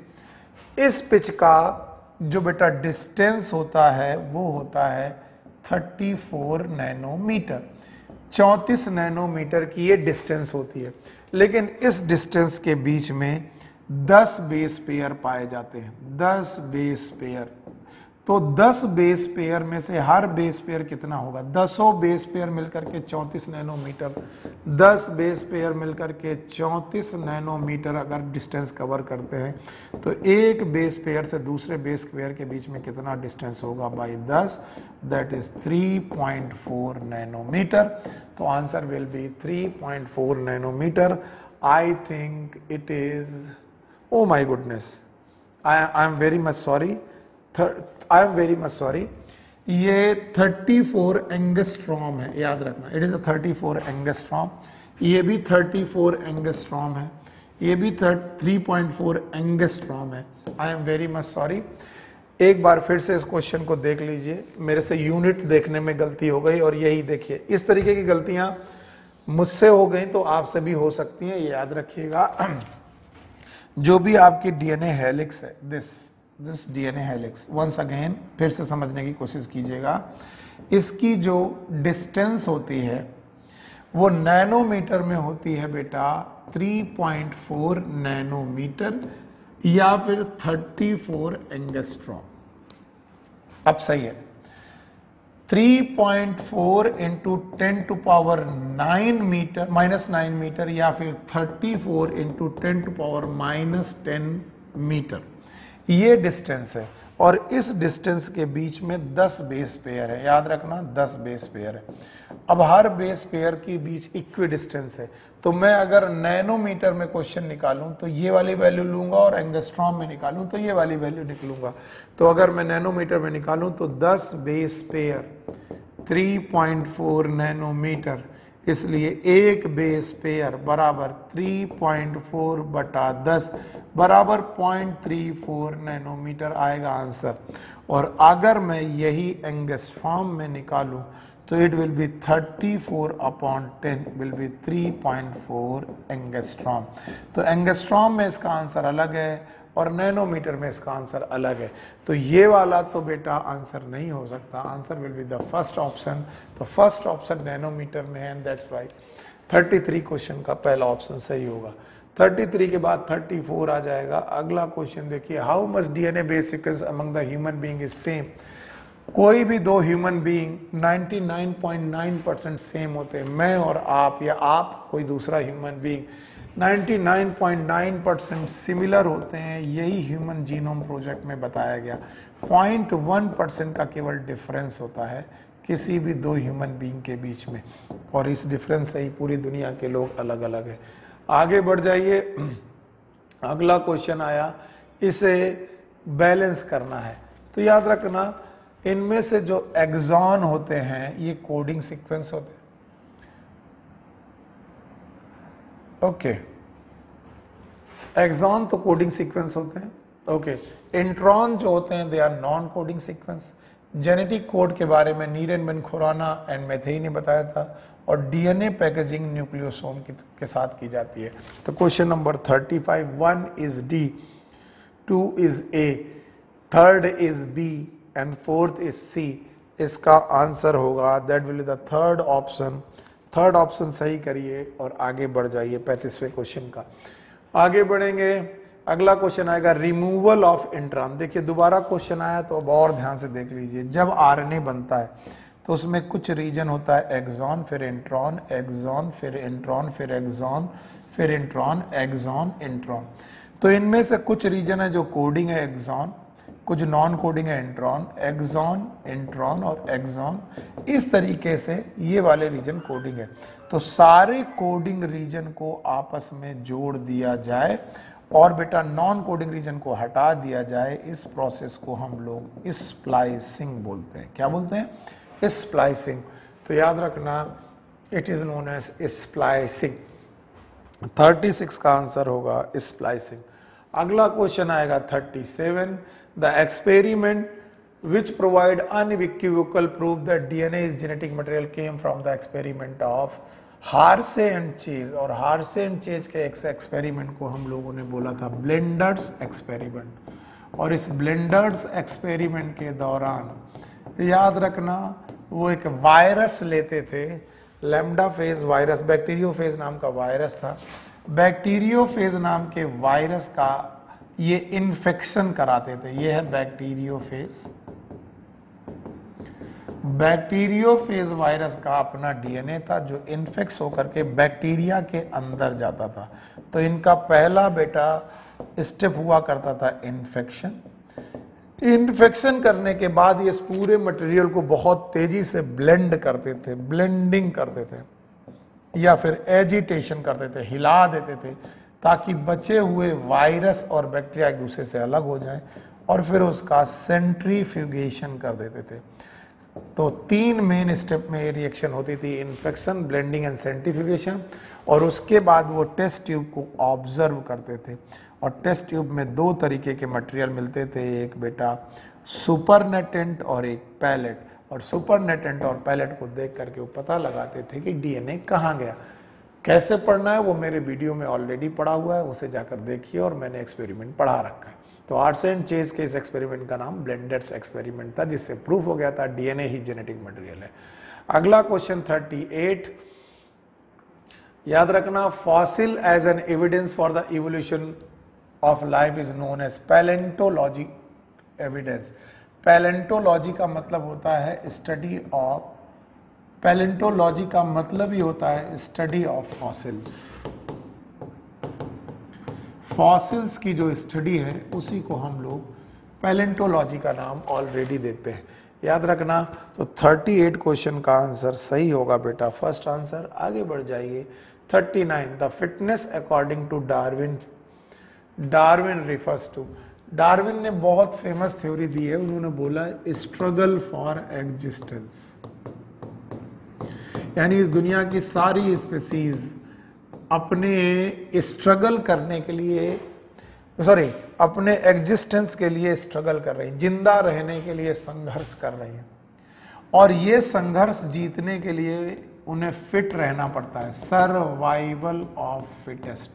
इस पिच का जो बेटा डिस्टेंस होता है वो होता है चौंतीस नैनोमीटर। चौंतीस नैनोमीटर की ये डिस्टेंस होती है, लेकिन इस डिस्टेंस के बीच में दस बेस पेयर पाए जाते हैं, दस बेस पेयर। तो दस बेस पेयर में से हर बेस पेयर कितना होगा, दसों बेस पेयर मिलकर के चौंतीस नैनोमीटर, दस बेस पेयर मिलकर के चौंतीस नैनोमीटर अगर डिस्टेंस कवर करते हैं तो एक बेस पेयर से दूसरे बेस पेयर के बीच में कितना डिस्टेंस होगा बाय दस, that is three point four nanometre. तो answer will be three point four nanometre. I think it is, oh my goodness, I I am very much sorry I am very much sorry ये चौंतीस angstrom है, याद रखना it is अ चौंतीस angstrom. ये भी चौंतीस एंगस्ट्रॉम है, ये भी थ्री पॉइंट फोर एंगस्ट्रॉम है। I am very much sorry. एक बार फिर से इस क्वेश्चन को देख लीजिए, मेरे से यूनिट देखने में गलती हो गई और यही देखिए इस तरीके की गलतियां मुझसे हो गई तो आपसे भी हो सकती हैं, ये याद रखिएगा। जो भी आपकी डीएनए हेलिक्स है this this DNA helix, once again फिर से समझने की कोशिश कीजिएगा, इसकी जो डिस्टेंस होती है वो नैनोमीटर में होती है बेटा थ्री पॉइंट फोर नैनोमीटर या फिर चौंतीस एंगस्ट्रॉम। अब सही है, three point four into ten to power nine metre minus nine metre या फिर thirty four into ten to power minus ten metre ये डिस्टेंस है और इस डिस्टेंस के बीच में दस बेस पेयर है, याद रखना दस बेस पेयर है। अब हर बेस पेयर के बीच इक्वी डिस्टेंस है तो मैं अगर नैनोमीटर में क्वेश्चन निकालूं तो ये वाली वैल्यू लूंगा और एंगस्ट्रॉम में निकालूं तो ये वाली वैल्यू निकलूंगा। तो अगर मैं नैनोमीटर में निकालूं तो दस base pair three point four nanometre, इसलिए एक बेस पेयर बराबर थ्री पॉइंट फोर बटा दस बराबर पॉइंट थ्री फोर नैनोमीटर आएगा आंसर। और अगर मैं यही एंगस्ट्रॉम में निकालूं तो it will be thirty four upon ten will be three point four angstrom. तो एंगस्ट्रॉम में इसका आंसर अलग है और नैनोमीटर में इसका आंसर अलग है, तो ये वाला तो बेटा आंसर नहीं हो सकता, answer will be the first option. तो फर्स्ट ऑप्शन नैनोमीटर में है and that's why thirty three question का पहला ऑप्शन सही होगा। थर्टी थ्री के बाद थर्टी फोर आ जाएगा। अगला क्वेश्चन देखिए, how much DNA base sequence among the human being is same. कोई भी दो ह्यूमन बीइंग निन्यानवे पॉइंट नाइन परसेंट सेम होते हैं, मैं और आप या आप कोई दूसरा ह्यूमन बीइंग निन्यानवे पॉइंट नाइन परसेंट सिमिलर होते हैं, यही ह्यूमन जीनोम प्रोजेक्ट में बताया गया। पॉइंट वन परसेंट का केवल डिफरेंस होता है किसी भी दो ह्यूमन बीइंग के बीच में और इस डिफरेंस से ही पूरी दुनिया के लोग अलग अलग हैं। आगे बढ़ जाइए। अगला क्वेश्चन आया, इसे बैलेंस करना है। तो याद रखना, इनमें से जो एग्जॉन होते हैं ये कोडिंग सीक्वेंस होते हैं। ओके, एग्जॉन तो कोडिंग सीक्वेंस होते हैं। ओके, इंट्रॉन जो होते हैं they are non coding sequence. Genetic code के बारे में नीरन बेन खुराना एंड मेथेई ने बताया था। और डीएनए पैकेजिंग न्यूक्लियोसोम के साथ की जाती है। तो question number thirty five, one is D, two is A, third is B and fourth is C. इसका आंसर होगा that will the third option. Third option सही करिए और आगे बढ़ जाइए पैंतीसवें क्वेश्चन का। आगे बढ़ेंगे, अगला क्वेश्चन आएगा रिमूवल ऑफ इंट्रॉन। देखिए दोबारा क्वेश्चन आया तो अब और ध्यान से देख लीजिए। जब आरएनए बनता है तो उसमें कुछ रीजन होता है एग्जॉन फिर इंट्रॉन, एग्जॉन फिर इंट्रॉन, फिर एग्जॉन फिर इंट्रॉन, एग्जॉन इंट्रॉन। तो इनमें से कुछ रीजन है जो कोडिंग है एग्जॉन, कुछ नॉन कोडिंग है इंट्रॉन, एग्जॉन इंट्रॉन और एग्जॉन। इस तरीके से ये वाले रीजन कोडिंग है। तो सारे कोडिंग रीजन को आपस में जोड़ दिया जाए और बेटा नॉन कोडिंग रीजन को हटा दिया जाए। इस प्रोसेस को हम लोग स्प्लाइसिंग बोलते हैं। क्या बोलते हैं? स्प्लाइसिंग। तो याद रखना, it is known as splicing. Thirty six का आंसर होगा स्प्लाइसिंग। अगला क्वेश्चन आएगा thirty seven, the experiment which provide unequivocal proof that DNA is genetic material came from the experiment of Hershey and Chase. और Hershey and Chase के एक experiment को हम लोगों ने बोला था ब्लेंडर्स एक्सपेरिमेंट। और इस ब्लेंडर्स एक्सपेरिमेंट के दौरान याद रखना, वो एक वायरस लेते थे, लैम्डा फेज वायरस, बैक्टीरियोफेज नाम का वायरस था। बैक्टीरियोफेज नाम के वायरस का ये इन्फेक्शन कराते थे। ये है बैक्टीरियोफेज। बैक्टीरियोफेज वायरस का अपना डीएनए था जो इन्फेक्ट होकर के बैक्टीरिया के अंदर जाता था। तो इनका पहला बेटा स्टेप हुआ करता था इन्फेक्शन। इन्फेक्शन करने के बाद ये इस पूरे मटेरियल को बहुत तेजी से ब्लेंड करते थे, ब्लेंडिंग करते थे या फिर एजिटेशन करते थे, हिला देते थे ताकि बचे हुए वायरस और बैक्टीरिया एक दूसरे से अलग हो जाएं। और फिर उसका सेंट्रीफ्यूगेशन कर देते थे। तो तीन मेन स्टेप में ये रिएक्शन होती थी, इन्फेक्शन, ब्लेंडिंग एंड सेंट्रीफ्यूगेशन। और उसके बाद वो टेस्ट ट्यूब को ऑब्जर्व करते थे। और टेस्ट ट्यूब में दो तरीके के मटेरियल मिलते थे, एक बेटा सुपरनेटेंट और एक पैलेट। और सुपरनेटेंट और पैलेट को देख करके वो पता लगाते थे कि डीएनए कहाँ गया। कैसे पढ़ना है वो मेरे वीडियो में ऑलरेडी पढ़ा हुआ है, उसे जाकर देखिए। और मैंने एक्सपेरिमेंट पढ़ा रखा है। तो हार्से एंड चेज के इस एक्सपेरिमेंट का नाम ब्लेंडर्स एक्सपेरिमेंट था, जिससे प्रूफ हो गया था डीएनए ही जेनेटिक मटेरियल है। अगला क्वेश्चन थर्टी एट, याद रखना, fossil as an evidence for the evolution of life is known as palaeontology evidence. Palaeontology का मतलब होता है स्टडी ऑफ, पैलेंटोलॉजी का मतलब ही होता है स्टडी ऑफ फॉसिल्स। फॉसिल्स की जो स्टडी है उसी को हम लोग पैलेंटोलॉजी का नाम ऑलरेडी देते हैं। याद रखना। तो थर्टी एट क्वेश्चन का आंसर सही होगा बेटा, फर्स्ट आंसर। आगे बढ़ जाइए। Thirty nine, the fitness according to Darwin, Darwin refers to. Darwin ने बहुत फेमस थ्योरी दी है। उन्होंने बोला स्ट्रगल फॉर एग्जिस्टेंस, यानी इस दुनिया की सारी स्पीसीज अपने स्ट्रगल करने के लिए, सॉरी, अपने एग्जिस्टेंस के लिए स्ट्रगल कर रही हैं, जिंदा रहने के लिए संघर्ष कर रही हैं। और ये संघर्ष जीतने के लिए उन्हें फिट रहना पड़ता है, सर्वाइवल ऑफ फिटेस्ट।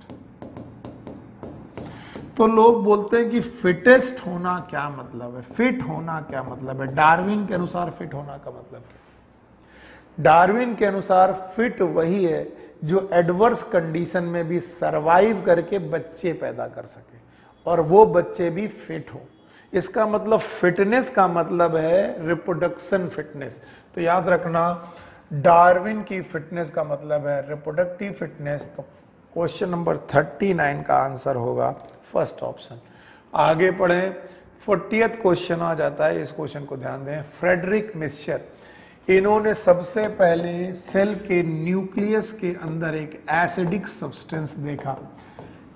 तो लोग बोलते हैं कि फिटेस्ट होना क्या मतलब है, फिट होना क्या मतलब है। डार्विन के अनुसार फिट होना का मतलब क्या है? डार्विन के अनुसार फिट वही है जो एडवर्स कंडीशन में भी सरवाइव करके बच्चे पैदा कर सके और वो बच्चे भी फिट हो। इसका मतलब फिटनेस का मतलब है रिप्रोडक्शन फिटनेस। तो याद रखना, डार्विन की फिटनेस का मतलब है रिप्रोडक्टिव फिटनेस। तो क्वेश्चन नंबर थर्टी नाइन का आंसर होगा फर्स्ट ऑप्शन। आगे पढ़ें। फोर्टियथ क्वेश्चन आ जाता है, इस क्वेश्चन को ध्यान दें। फ्रेडरिक मिस्चर, इन्होंने सबसे पहले सेल के न्यूक्लियस के अंदर एक एसिडिक सब्सटेंस देखा।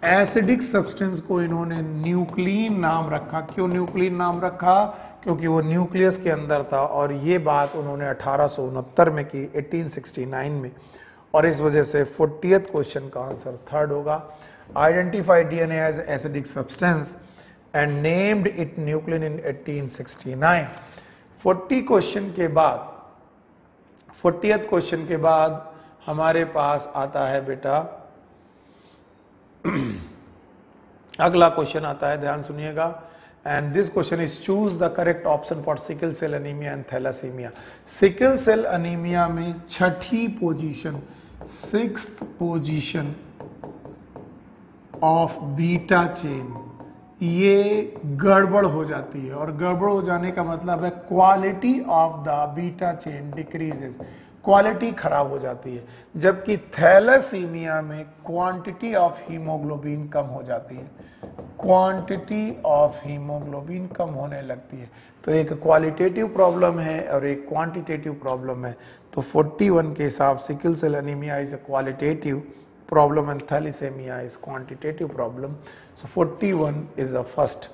एसिडिक सब्सटेंस को इन्होंने न्यूक्लीन नाम रखा। क्यों न्यूक्लीन नाम रखा? क्योंकि वो न्यूक्लियस के अंदर था। और ये बात उन्होंने अठारह सौ उनहत्तर में की, अठारह सौ उनहत्तर में। और इस वजह से फोर्टियथ क्वेश्चन का आंसर थर्ड होगा। Identify DNA as acidic substance and named it nuclein in अठारह सौ उनहत्तर। फोर्टी क्वेश्चन के बाद फोर्टियथ क्वेश्चन के बाद हमारे पास आता है बेटा अगला क्वेश्चन आता है, ध्यान सुनिएगा। And this question is choose the correct option for sickle cell anaemia and thalassaemia. Sickle cell anaemia में छठी position, sixth position of beta chain, ये गड़बड़ हो जाती है। और गड़बड़ हो जाने का मतलब है quality of the beta chain decreases, quality खराब हो जाती है। जबकि थैलासीमिया में क्वांटिटी ऑफ हीमोग्लोबिन कम हो जाती है, क्वांटिटी ऑफ हीमोग्लोबिन कम होने लगती है। तो एक क्वालिटेटिव प्रॉब्लम है और एक क्वांटिटेटिव प्रॉब्लम है। तो इकतालीस के हिसाब sickle cell anaemia is a qualitative problem and thalassemia is quantitative problem. So इकतालीस is the first.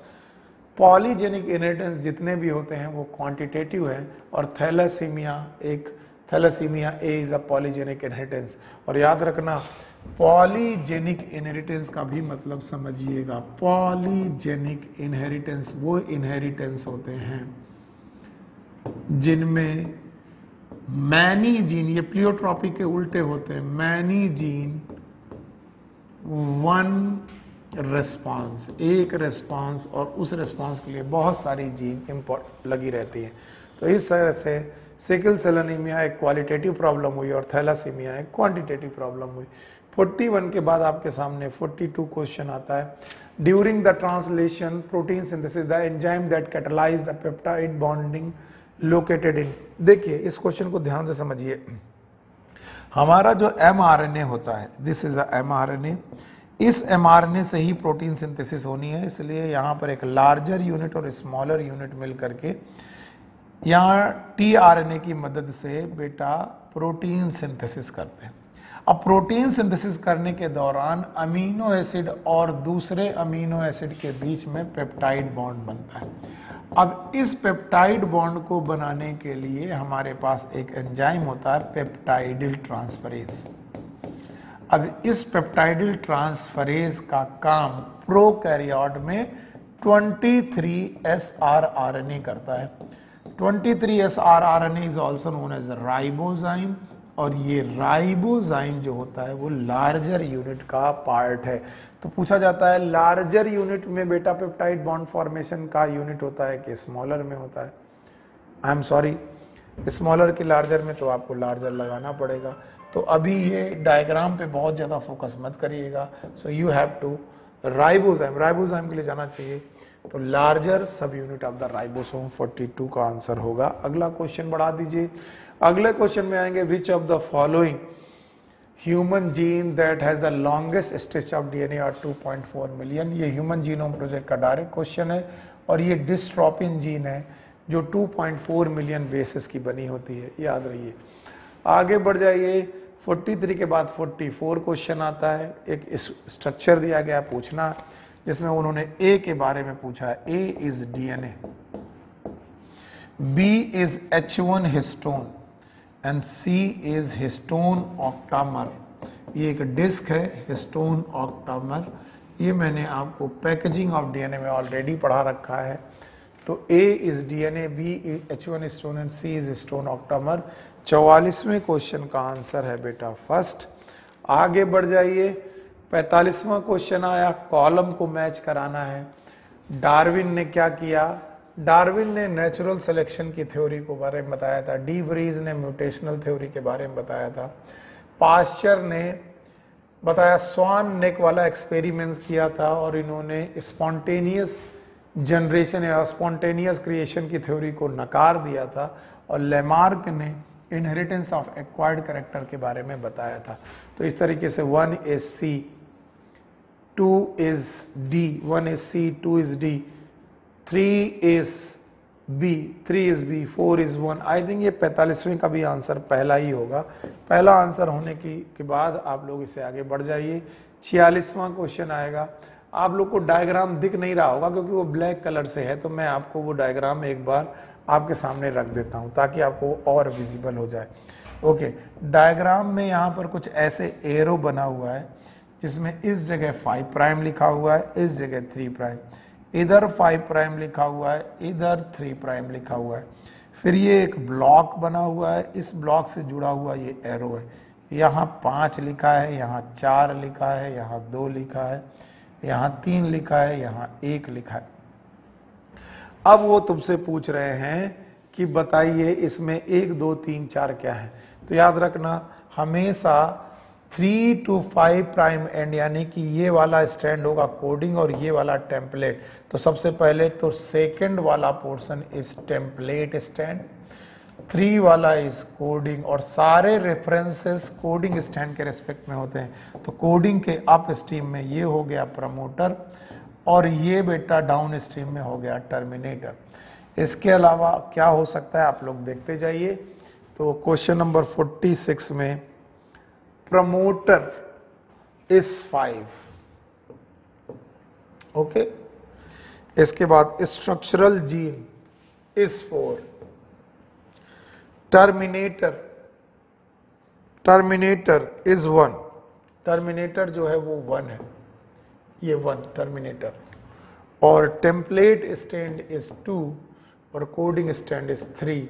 Polygenic inheritance जितने भी होते हैं वो quantitative है और thalassemia एक thalassemia A is a polygenic inheritance। और याद रखना polygenic inheritance का भी मतलब समझिएगा, polygenic inheritance वो inheritance होते हैं जिनमें many जीन, ये प्लियोट्रॉपी के उल्टे होते हैं, many जीन वन रेस्पॉन्स, एक रेस्पॉन्स और उस रेस्पॉन्स के लिए बहुत सारी जीन इम्पोर्ट लगी रहती है। तो इस तरह से सिकल सेल एनीमिया एक क्वालिटेटिव प्रॉब्लम हुई और थैलासीमिया एक क्वांटिटेटिव प्रॉब्लम हुई। इकतालीस के बाद आपके सामने बयालीस क्वेश्चन आता है। During the translation protein synthesis the enzyme that catalyse the peptide bonding located in. देखिए इस क्वेश्चन को ध्यान से समझिए। हमारा जो एमआरएनए होता है, दिस इज अ एमआरएनए, इस एमआरएनए से ही प्रोटीन सिंथेसिस होनी है। इसलिए यहाँ पर एक लार्जर यूनिट और स्मॉलर यूनिट मिल करके यहाँ टीआरएनए की मदद से बेटा प्रोटीन सिंथेसिस करते हैं। अब प्रोटीन सिंथेसिस करने के दौरान अमीनो एसिड और दूसरे अमीनो एसिड के बीच में पेप्टाइड बॉन्ड बनता है। अब इस पेप्टाइड बॉन्ड को बनाने के लिए हमारे पास एक एंजाइम होता है पेप्टाइडल ट्रांसफरेज। अब इस पेप्टाइडल ट्रांसफरेज का काम प्रोकैरियोट में तेईस S R R N A करता है। तेईस S R R N A is also known as ribozyme और ये राइबोजाइम जो होता है वो लार्जर यूनिट का पार्ट है। तो पूछा जाता है लार्जर यूनिट में बेटा पेप्टाइड बॉन्ड फॉर्मेशन का यूनिट होता है कि स्मॉलर में होता है? आई एम सॉरी, स्मॉलर के लार्जर में, तो आपको लार्जर लगाना पड़ेगा। तो अभी ये डायग्राम पे बहुत ज़्यादा फोकस मत करिएगा। So you have to ribozyme, ribozyme के लिए जाना चाहिए। तो लार्जर सब यूनिट ऑफ द राइबोसोम बयालीस का आंसर होगा। अगला क्वेश्चन बढ़ा दीजिए। अगले क्वेश्चन में आएंगे which of the following human gene that has the longest stretch of DNA are two point four million. ये ह्यूमन जीनोम प्रोजेक्ट का डायरेक्ट क्वेश्चन है और ये डिस्ट्रॉपिन जीन है जो two point four million bases की बनी होती है, याद रहिए। आगे बढ़ जाइए। तैंतालीस के बाद चौवालीस क्वेश्चन आता है। एक स्ट्रक्चर दिया गया पूछना जिसमें उन्होंने ए के बारे में पूछा है, A is DNA, B is H one histone and C is histone octamer. ये एक डिस्क है हिस्टोन ऑक्टामर, ये मैंने आपको पैकेजिंग ऑफ डीएनए में ऑलरेडी पढ़ा रखा है। तो A is DNA, B is H one histone and C is histone octamer. चौवालीसवें क्वेश्चन का आंसर है बेटा फर्स्ट। आगे बढ़ जाइए। पैंतालीसवां क्वेश्चन आया, कॉलम को मैच कराना है। डार्विन ने क्या किया? डार्विन ने नेचुरल सिलेक्शन की थ्योरी के बारे में बताया था, डी व्रीज ने म्यूटेशनल थ्योरी के बारे में बताया था, पाश्चर ने बताया, स्वान नेक वाला एक्सपेरिमेंट्स किया था और इन्होंने स्पॉन्टेनियस जनरेशन या स्पॉन्टेनियस क्रिएशन की थ्योरी को नकार दिया था और लेमार्क ने इनहेरिटेंस ऑफ एक्वायर्ड कैरेक्टर के बारे में बताया था। तो इस तरीके से one is C, two is D, one is C, two is D, three is B, three is B, four is one. I think ये पैंतालीसवें का भी आंसर पहला ही होगा। पहला आंसर होने की के बाद आप लोग इसे आगे बढ़ जाइए। छियालीसवां क्वेश्चन आएगा। आप लोग को डायग्राम दिख नहीं रहा होगा क्योंकि वो ब्लैक कलर से है, तो मैं आपको वो डायग्राम एक बार आपके सामने रख देता हूँ ताकि आपको और विजिबल हो जाए। ओके, डायग्राम में यहाँ पर कुछ ऐसे एरो बना हुआ है जिसमें इस जगह फाइव प्राइम लिखा हुआ है, इस जगह थ्री प्राइम, इधर फाइव प्राइम लिखा हुआ है, इधर थ्री प्राइम लिखा हुआ है। फिर ये एक ब्लॉक बना हुआ है, इस ब्लॉक से जुड़ा हुआ ये एरो है। यहाँ पाँच लिखा है, यहाँ चार लिखा है, यहाँ दो लिखा है, यहाँ तीन लिखा है, यहाँ एक लिखा है। अब वो तुमसे पूछ रहे हैं कि बताइए इसमें एक दो तीन चार क्या है। तो याद रखना हमेशा three to five prime and यानी कि ये वाला स्टैंड होगा कोडिंग और ये वाला टेम्पलेट। तो सबसे पहले तो सेकंड वाला portion is template stand, three वाला इज कोडिंग और सारे रेफरेंसेस कोडिंग स्टैंड के रेस्पेक्ट में होते हैं। तो कोडिंग के अप स्ट्रीम में ये हो गया प्रमोटर और ये बेटा डाउन स्ट्रीम में हो गया टर्मिनेटर। इसके अलावा क्या हो सकता है आप लोग देखते जाइए। तो क्वेश्चन नंबर छियालीस में प्रमोटर इज फाइव, ओके, इसके बाद structural gene is four, terminator terminator is one, terminator जो है वो वन है, ये वन टर्मिनेटर, और टेम्पलेट स्टैंड इज टू और coding stand is three.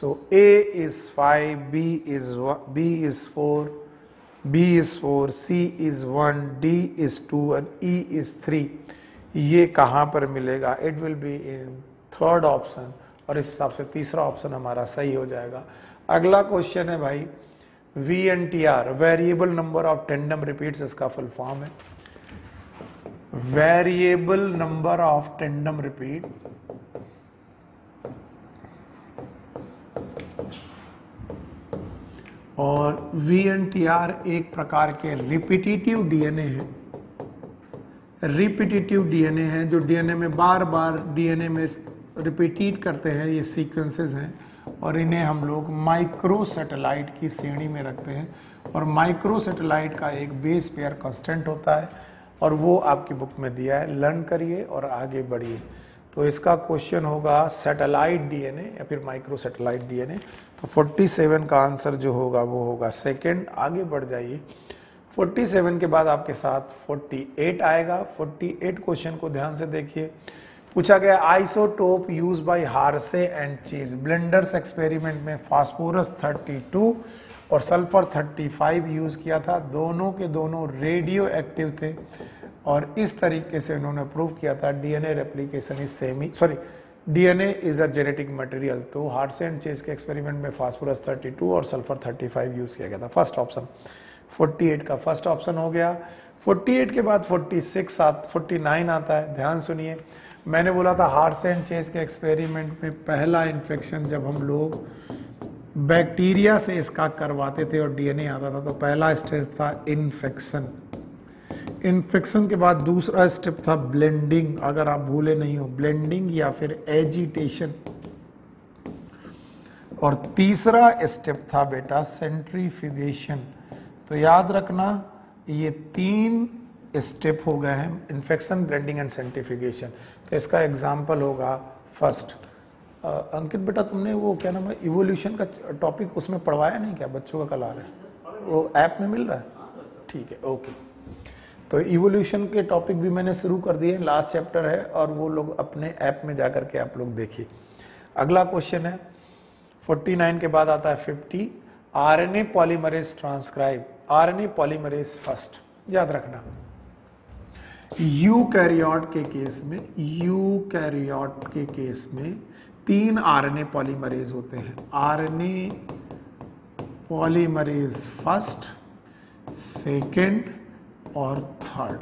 So A is five, B is B is four, B is four, C is one, D is two and E is three. ये कहाँ पर मिलेगा? It will be in third option और इस हिसाब से तीसरा option हमारा सही हो जाएगा। अगला क्वेश्चन है भाई V N T R, variable number of tandem repeats, इसका फुल फॉर्म है। Variable number of tandem repeat और वी एन टी आर एक प्रकार के रिपीटिटिव डीएनए है, रिपीटिटिव डीएनए है जो डीएनए में बार बार डीएनए में रिपीट करते हैं। ये सीक्वेंसेस हैं और इन्हें हम लोग माइक्रो सैटेलाइट की श्रेणी में रखते हैं और माइक्रो सैटेलाइट का एक बेस पेयर कांस्टेंट होता है और वो आपकी बुक में दिया है, लर्न करिए और आगे बढ़िए। तो इसका क्वेश्चन होगा सैटेलाइट डीएनए या फिर माइक्रो सैटेलाइट डीएनए। तो सैंतालीस का आंसर जो होगा वो होगा सेकेंड। आगे बढ़ जाइए। सैंतालीस के बाद आपके साथ अड़तालीस आएगा। अड़तालीस क्वेश्चन को ध्यान से देखिए। पूछा गया isotope use by Hershey and Chase blenders experiment में फास्फोरस बत्तीस और सल्फर पैंतीस यूज किया था, दोनों के दोनों रेडियो एक्टिव थे और इस तरीके से उन्होंने प्रूव किया था DNA replication is semi sorry DNA is a genetic material. तो हार्से एंड चेज के एक्सपेरिमेंट में फास्फोरस बत्तीस और सल्फर पैंतीस यूज किया गया था। फर्स्ट ऑप्शन अड़तालीस का फर्स्ट ऑप्शन हो गया। अड़तालीस के बाद छियालीस उनचास आता है। ध्यान सुनिए, मैंने बोला था हार्से एंड चेज के एक्सपेरिमेंट में पहला इन्फेक्शन जब हम लोग बैक्टीरिया से इसका करवाते थे और डीएनए आता था तो पहला स्टेप था इन्फेक्शन। इन्फेक्शन के बाद दूसरा स्टेप था ब्लेंडिंग, अगर आप भूले नहीं हो, ब्लेंडिंग या फिर एजिटेशन, और तीसरा स्टेप था बेटा सेंट्रीफ्यूगेशन। तो याद रखना ये तीन स्टेप हो गए हैं, इन्फेक्शन, ब्लेंडिंग एंड सेंट्रीफ्यूगेशन। तो इसका एग्जाम्पल होगा फर्स्ट। अंकित बेटा तुमने वो क्या नाम है इवोल्यूशन का टॉपिक उसमें पढ़वाया नहीं क्या? बच्चों का कल आ रहा है, वो ऐप में मिल रहा है, ठीक है, ओके। तो इवोल्यूशन के टॉपिक भी मैंने शुरू कर दिए, लास्ट चैप्टर है और वो लोग अपने ऐप में जा करके आप लोग देखिए। अगला क्वेश्चन है फोर्टी नाइन के बाद आता है fifty, R N A polymerase transcribe, R N A polymerase first. याद रखना यूकैरियोट के केस में यूकैरियोट के केस में तीन आरएनए पॉलीमरेज होते हैं, आरएनए पॉलीमरेज फर्स्ट, सेकंड और थर्ड,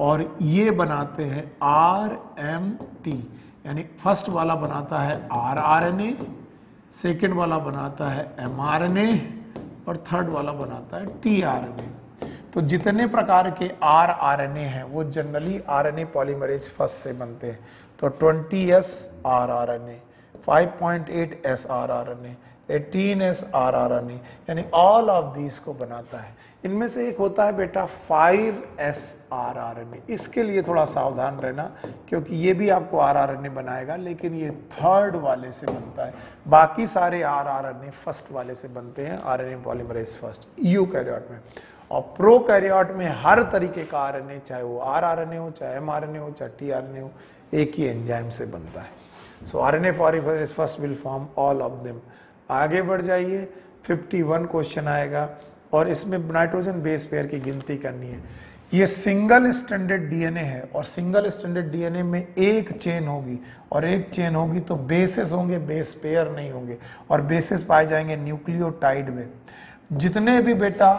और ये बनाते हैं आरएमटी, यानी फर्स्ट वाला बनाता है आरआरएनए, सेकंड वाला बनाता है एमआरएनए और थर्ड वाला बनाता है टीआरएनए। तो जितने प्रकार के आर आर एन ए हैं वो generally R N A polymerase first से बनते हैं। तो twenty S R R N A five point eight S R R N A, eighteen S R R N A, यानी ऑल ऑफ दीज को बनाता है। इनमें से एक होता है बेटा five S R R N A, इसके लिए थोड़ा सावधान रहना क्योंकि ये भी आपको आर आर एन ए बनाएगा, लेकिन ये थर्ड वाले से बनता है। बाकी सारे R R N A first वाले से बनते हैं, R N A polymerase first eukaryote में। और प्रोकैरियोट में हर तरीके का आर एन ए, चाहे वो आर आर एन ए हो, चाहे एम आर एन ए हो, चाहे टी आर एन ए हो, एक ही एंजाइम से बनता है। So R N A polymerase first will form all of them. आगे बढ़ जाइए, इक्यावन क्वेश्चन आएगा और इसमें नाइट्रोजन बेस पेयर की गिनती करनी है। ये सिंगल स्टैंडर्ड डीएनए है और सिंगल स्टैंडर्ड डीएनए में एक चेन होगी और एक चेन होगी तो बेसेस होंगे, बेस पेयर नहीं होंगे, और बेसेस पाए जाएंगे न्यूक्लियोटाइड में। जितने भी बेटा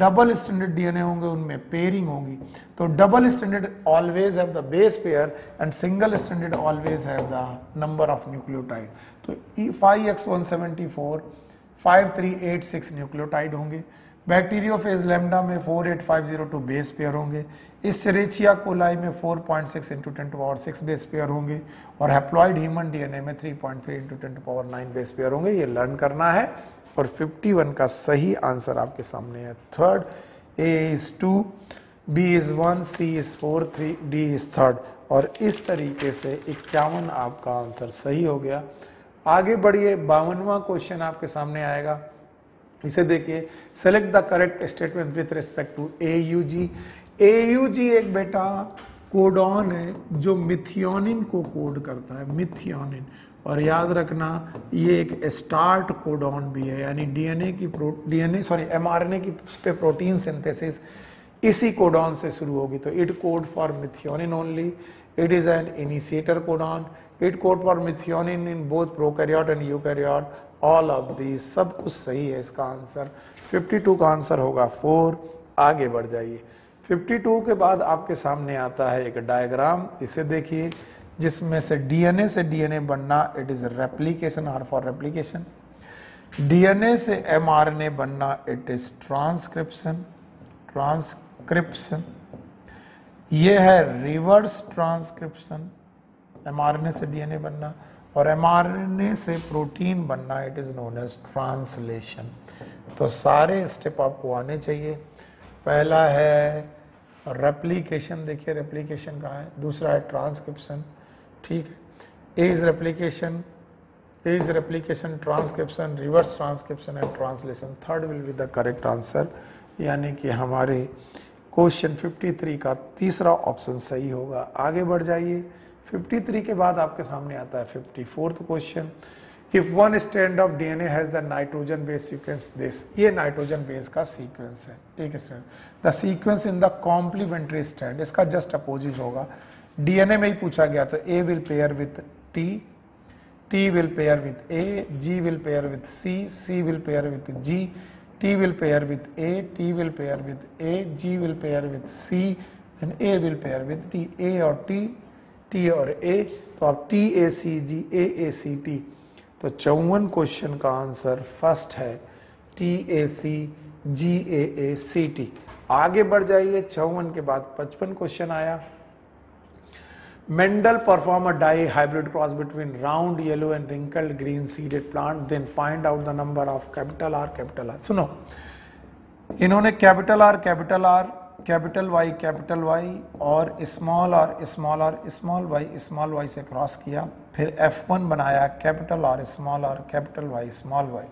डबल स्टैंडर्ड डीएनए होंगे उनमें पेयरिंग होगी, तो double standard always have the base pair and single standard always have the number of nucleotide. तो five X one seven four, five three eight six nucleotide होंगे। बैक्टीरियोफेज लैम्डा में four eight five zero two base pair होंगे। Escherichia coli में four point six into ten to power six base pair होंगे और haploid human DNA में three point three into ten to power nine base pair होंगे। ये learn करना है और इक्यावन का सही आंसर आपके सामने है third. A is two, B is one, C is four, three D is third, और इस तरीके से इक्यावन आपका आंसर सही हो गया। आगे बढ़िए, बावनवा क्वेश्चन आपके सामने आएगा। इसे देखिए, select the correct statement with respect to AUG. AUG एक बेटा कोडॉन है जो मिथियोनिन को कोड करता है, मिथियोनिन, और याद रखना ये एक स्टार्ट कोडॉन भी है, यानी डीएनए की प्रो डीएनए सॉरी एमआरएनए की पे प्रोटीन सिंथेसिस इसी कोडॉन से शुरू होगी। तो it code for methionine only, it is an initiator codon, it code for methionine in both prokaryote and eukaryote, all of these, सब कुछ सही है। इसका आंसर बावन का आंसर होगा फोर। आगे बढ़ जाइए, बावन के बाद आपके सामने आता है एक डायग्राम, इसे देखिए, जिसमें से डीएनए से डीएनए बनना, it is replication, are for replication. DNA से एमआरएनए बनना, इट इज ट्रांसक्रिप्शन, ट्रांसक्रिप्शन, ये है रिवर्स ट्रांसक्रिप्शन, एमआरएनए से डीएनए बनना, और एमआरएनए से प्रोटीन बनना, it is known as translation. तो सारे स्टेप आपको आने चाहिए। पहला है रेप्लिकेशन, देखिए रेप्लिकेशन का है, दूसरा है ट्रांसक्रिप्शन, ठीक है, A is replication, A is replication, transcription, reverse transcription and translation, third will be the correct answer, यानी कि हमारे क्वेश्चन तिरेपन का तीसरा ऑप्शन सही होगा। आगे बढ़ जाइए, तिरेपन के बाद आपके सामने आता है चौवन question. If one strand of DNA has the nitrogen base sequence this, ये नाइट्रोजन बेस का सीक्वेंस है, एक strand, the sequence in the complementary strand, इसका जस्ट अपोजिट होगा, डीएनए में ही पूछा गया, तो A will pair with T, T will pair with A, G will pair with C, C will pair with G, T will pair with A, T will pair with A, G will pair with C and A will pair with T, A और T, T और ए, तो आप T A C G A A C T, तो चौवन question का answer first है, T A C G A A C T. आगे बढ़ जाइए, चौवन के बाद पचपन क्वेश्चन आया। Mendel perform a dihybrid cross between round yellow and wrinkled green seeded plant, then find out the number of capital R capital R. सुनो, इन्होंने capital R capital R capital Y capital Y और small are small are small Y small y से cross किया, फिर F one बनाया capital R small are capital Y small y,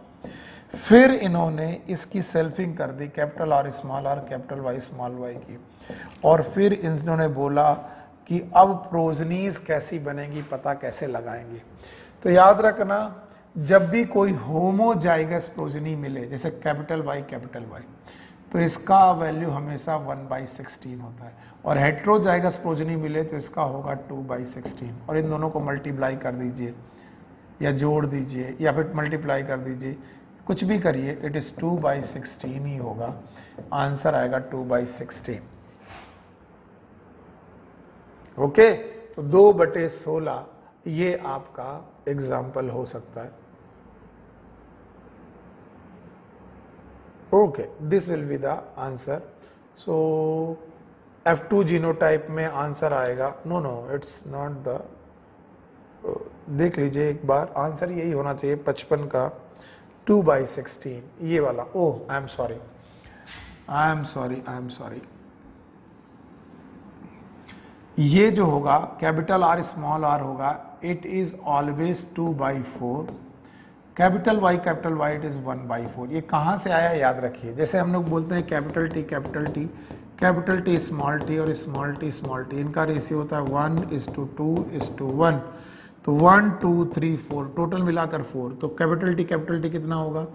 फिर इन्होंने इसकी सेल्फिंग कर दी capital R small are capital Y small y की, और फिर इन्होंने बोला कि अब प्रोजनीज कैसी बनेगी पता कैसे लगाएंगे। तो याद रखना, जब भी कोई होमोजाइगस प्रोजनी मिले जैसे कैपिटल वाई कैपिटल वाई, तो इसका वैल्यू हमेशा वन बाई सिक्सटीन होता है, और हेट्रोजाइगस प्रोजनी मिले तो इसका होगा टू बाई सिक्सटीन, और इन दोनों को मल्टीप्लाई कर दीजिए या जोड़ दीजिए या फिर मल्टीप्लाई कर दीजिए, कुछ भी करिए, it is two by sixteen ही होगा आंसर, आएगा टू बाई सिक्सटीन। ओके, तो दो बटे सोलह ये आपका एग्जाम्पल हो सकता है। Okay, this will be the answer. So F two genotype में आंसर आएगा, no no it's not the देख लीजिए एक बार, आंसर यही होना चाहिए पचपन का टू बाई सिक्सटीन, ये वाला। Oh I am sorry I am sorry I am sorry ये जो होगा कैपिटल आर स्मॉल आर होगा, it is always two by four, capital Y capital Y it is one by four. ये कहाँ से आया याद रखिए, जैसे हम लोग बोलते हैं capital T capital T capital T small T और स्मॉल टी स्मॉल टी, इनका रेशियो होता है one is to two is to one, तो one two three four total मिलाकर फोर। तो कैपिटल टी कैपिटल टी कितना होगा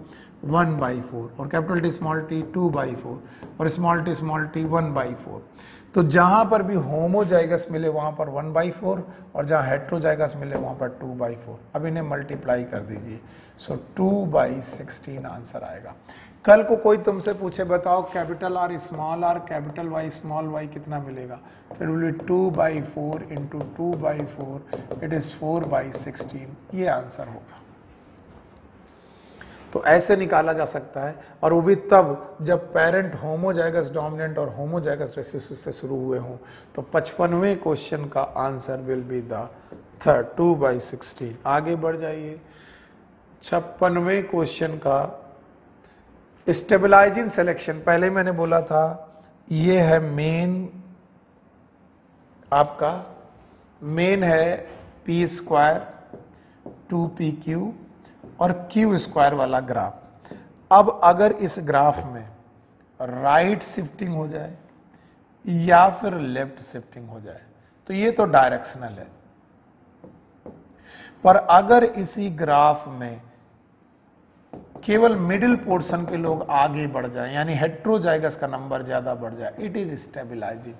वन बाई फोर, और capital T small t two by four, और small T small t one by four. तो जहाँ पर भी होमोजाइगस मिले वहाँ पर वन बाई फोर, और जहाँ हेट्रोजाइगस मिले वहाँ पर टू बाई फोर। अब इन्हें मल्टीप्लाई कर दीजिए, so two by sixteen answer आएगा। कल को कोई तुमसे पूछे बताओ capital R small are capital Y small Y कितना मिलेगा, तो it will be two by four into two by four, it is four by sixteen, ये आंसर होगा। तो ऐसे निकाला जा सकता है, और वो भी तब जब पेरेंट होमोजाइगस डोमिनेंट और होमोजाइगस रिसेसिव से शुरू हुए हों। तो पचपनवें क्वेश्चन का answer will be the third two by sixteen. आगे बढ़ जाइए, छप्पनवें क्वेश्चन का स्टेबलाइजिंग सिलेक्शन। पहले मैंने बोला था ये है मेन, आपका मेन है P square two P Q और क्यू स्क्वायर वाला ग्राफ। अब अगर इस ग्राफ में राइट शिफ्टिंग हो जाए या फिर लेफ्ट शिफ्टिंग हो जाए तो ये तो डायरेक्शनल है, पर अगर इसी ग्राफ में केवल मिडिल पोर्शन के लोग आगे बढ़ जाए यानी हेट्रोजाइगस का नंबर ज्यादा बढ़ जाए, इट इज स्टेबलाइजिंग।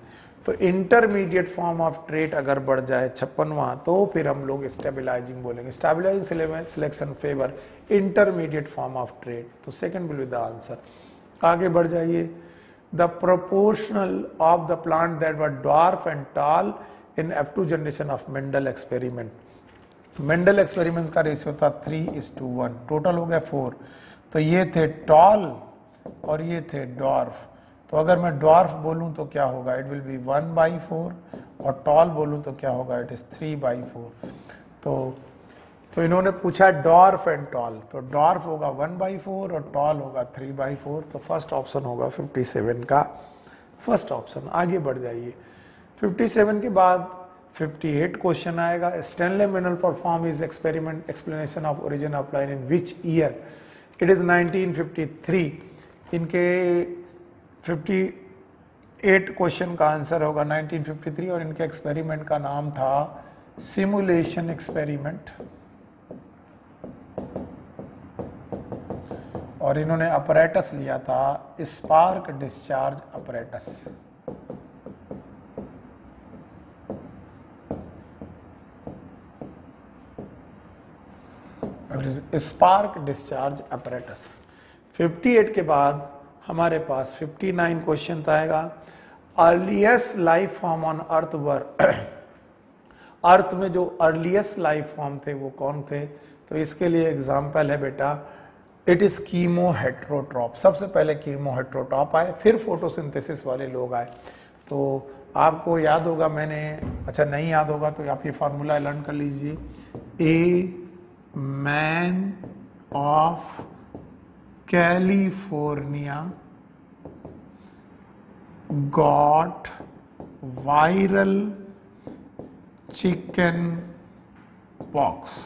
तो इंटरमीडिएट फॉर्म ऑफ ट्रेट अगर बढ़ जाए छप्पनवां, तो फिर हम लोग स्टेबलाइजिंग बोलेंगे। Stabilising selection favour intermediate form of trait, तो second will be the answer. आगे बढ़ जाइए, the proportional of the plant that were dwarf and tall in F two generation of Mendel experiment. Mendel experiments का ratio था three is to one, total हो गया four. तो ये थे टॉल और ये थे डॉर्फ, तो अगर मैं ड्वार्फ बोलूँ तो क्या होगा, it will be one by four, और टॉल बोलूँ तो क्या होगा, it is three by four. तो तो इन्होंने पूछा डॉर्फ एंड टॉल, तो डॉर्फ होगा वन बाई फोर और टॉल होगा थ्री बाई फोर। तो फर्स्ट ऑप्शन होगा फिफ्टी सेवन का फर्स्ट ऑप्शन। आगे बढ़ जाइए, फिफ्टी सेवन के बाद फिफ्टी एट क्वेश्चन आएगा। Stanley Mendel perform is experiment explanation of origin of line in which year, it is nineteen fifty three. इनके फिफ्टी एट क्वेश्चन का आंसर होगा नाइनटीन फिफ्टी थ्री, और इनके एक्सपेरिमेंट का नाम था सिमुलेशन एक्सपेरिमेंट, और इन्होंने अपरेटस लिया था spark discharge apparatus. Spark discharge apparatus. Fifty eight के बाद हमारे पास फिफ्टी नाइन क्वेश्चन आएगा। Earliest life form on earth were, earth में जो अर्लीस्ट लाइफ फॉर्म थे वो कौन थे? तो इसके लिए एग्जाम्पल है बेटा, इट इज कीमो हेट्रोट्रॉप। सबसे पहले कीमो हेट्रोट्रॉप आए, फिर फोटोसिंथेसिस वाले लोग आए। तो आपको याद होगा, मैंने अच्छा नहीं याद होगा तो आप ये फार्मूला लर्न कर लीजिए, a man of California got viral chicken pox.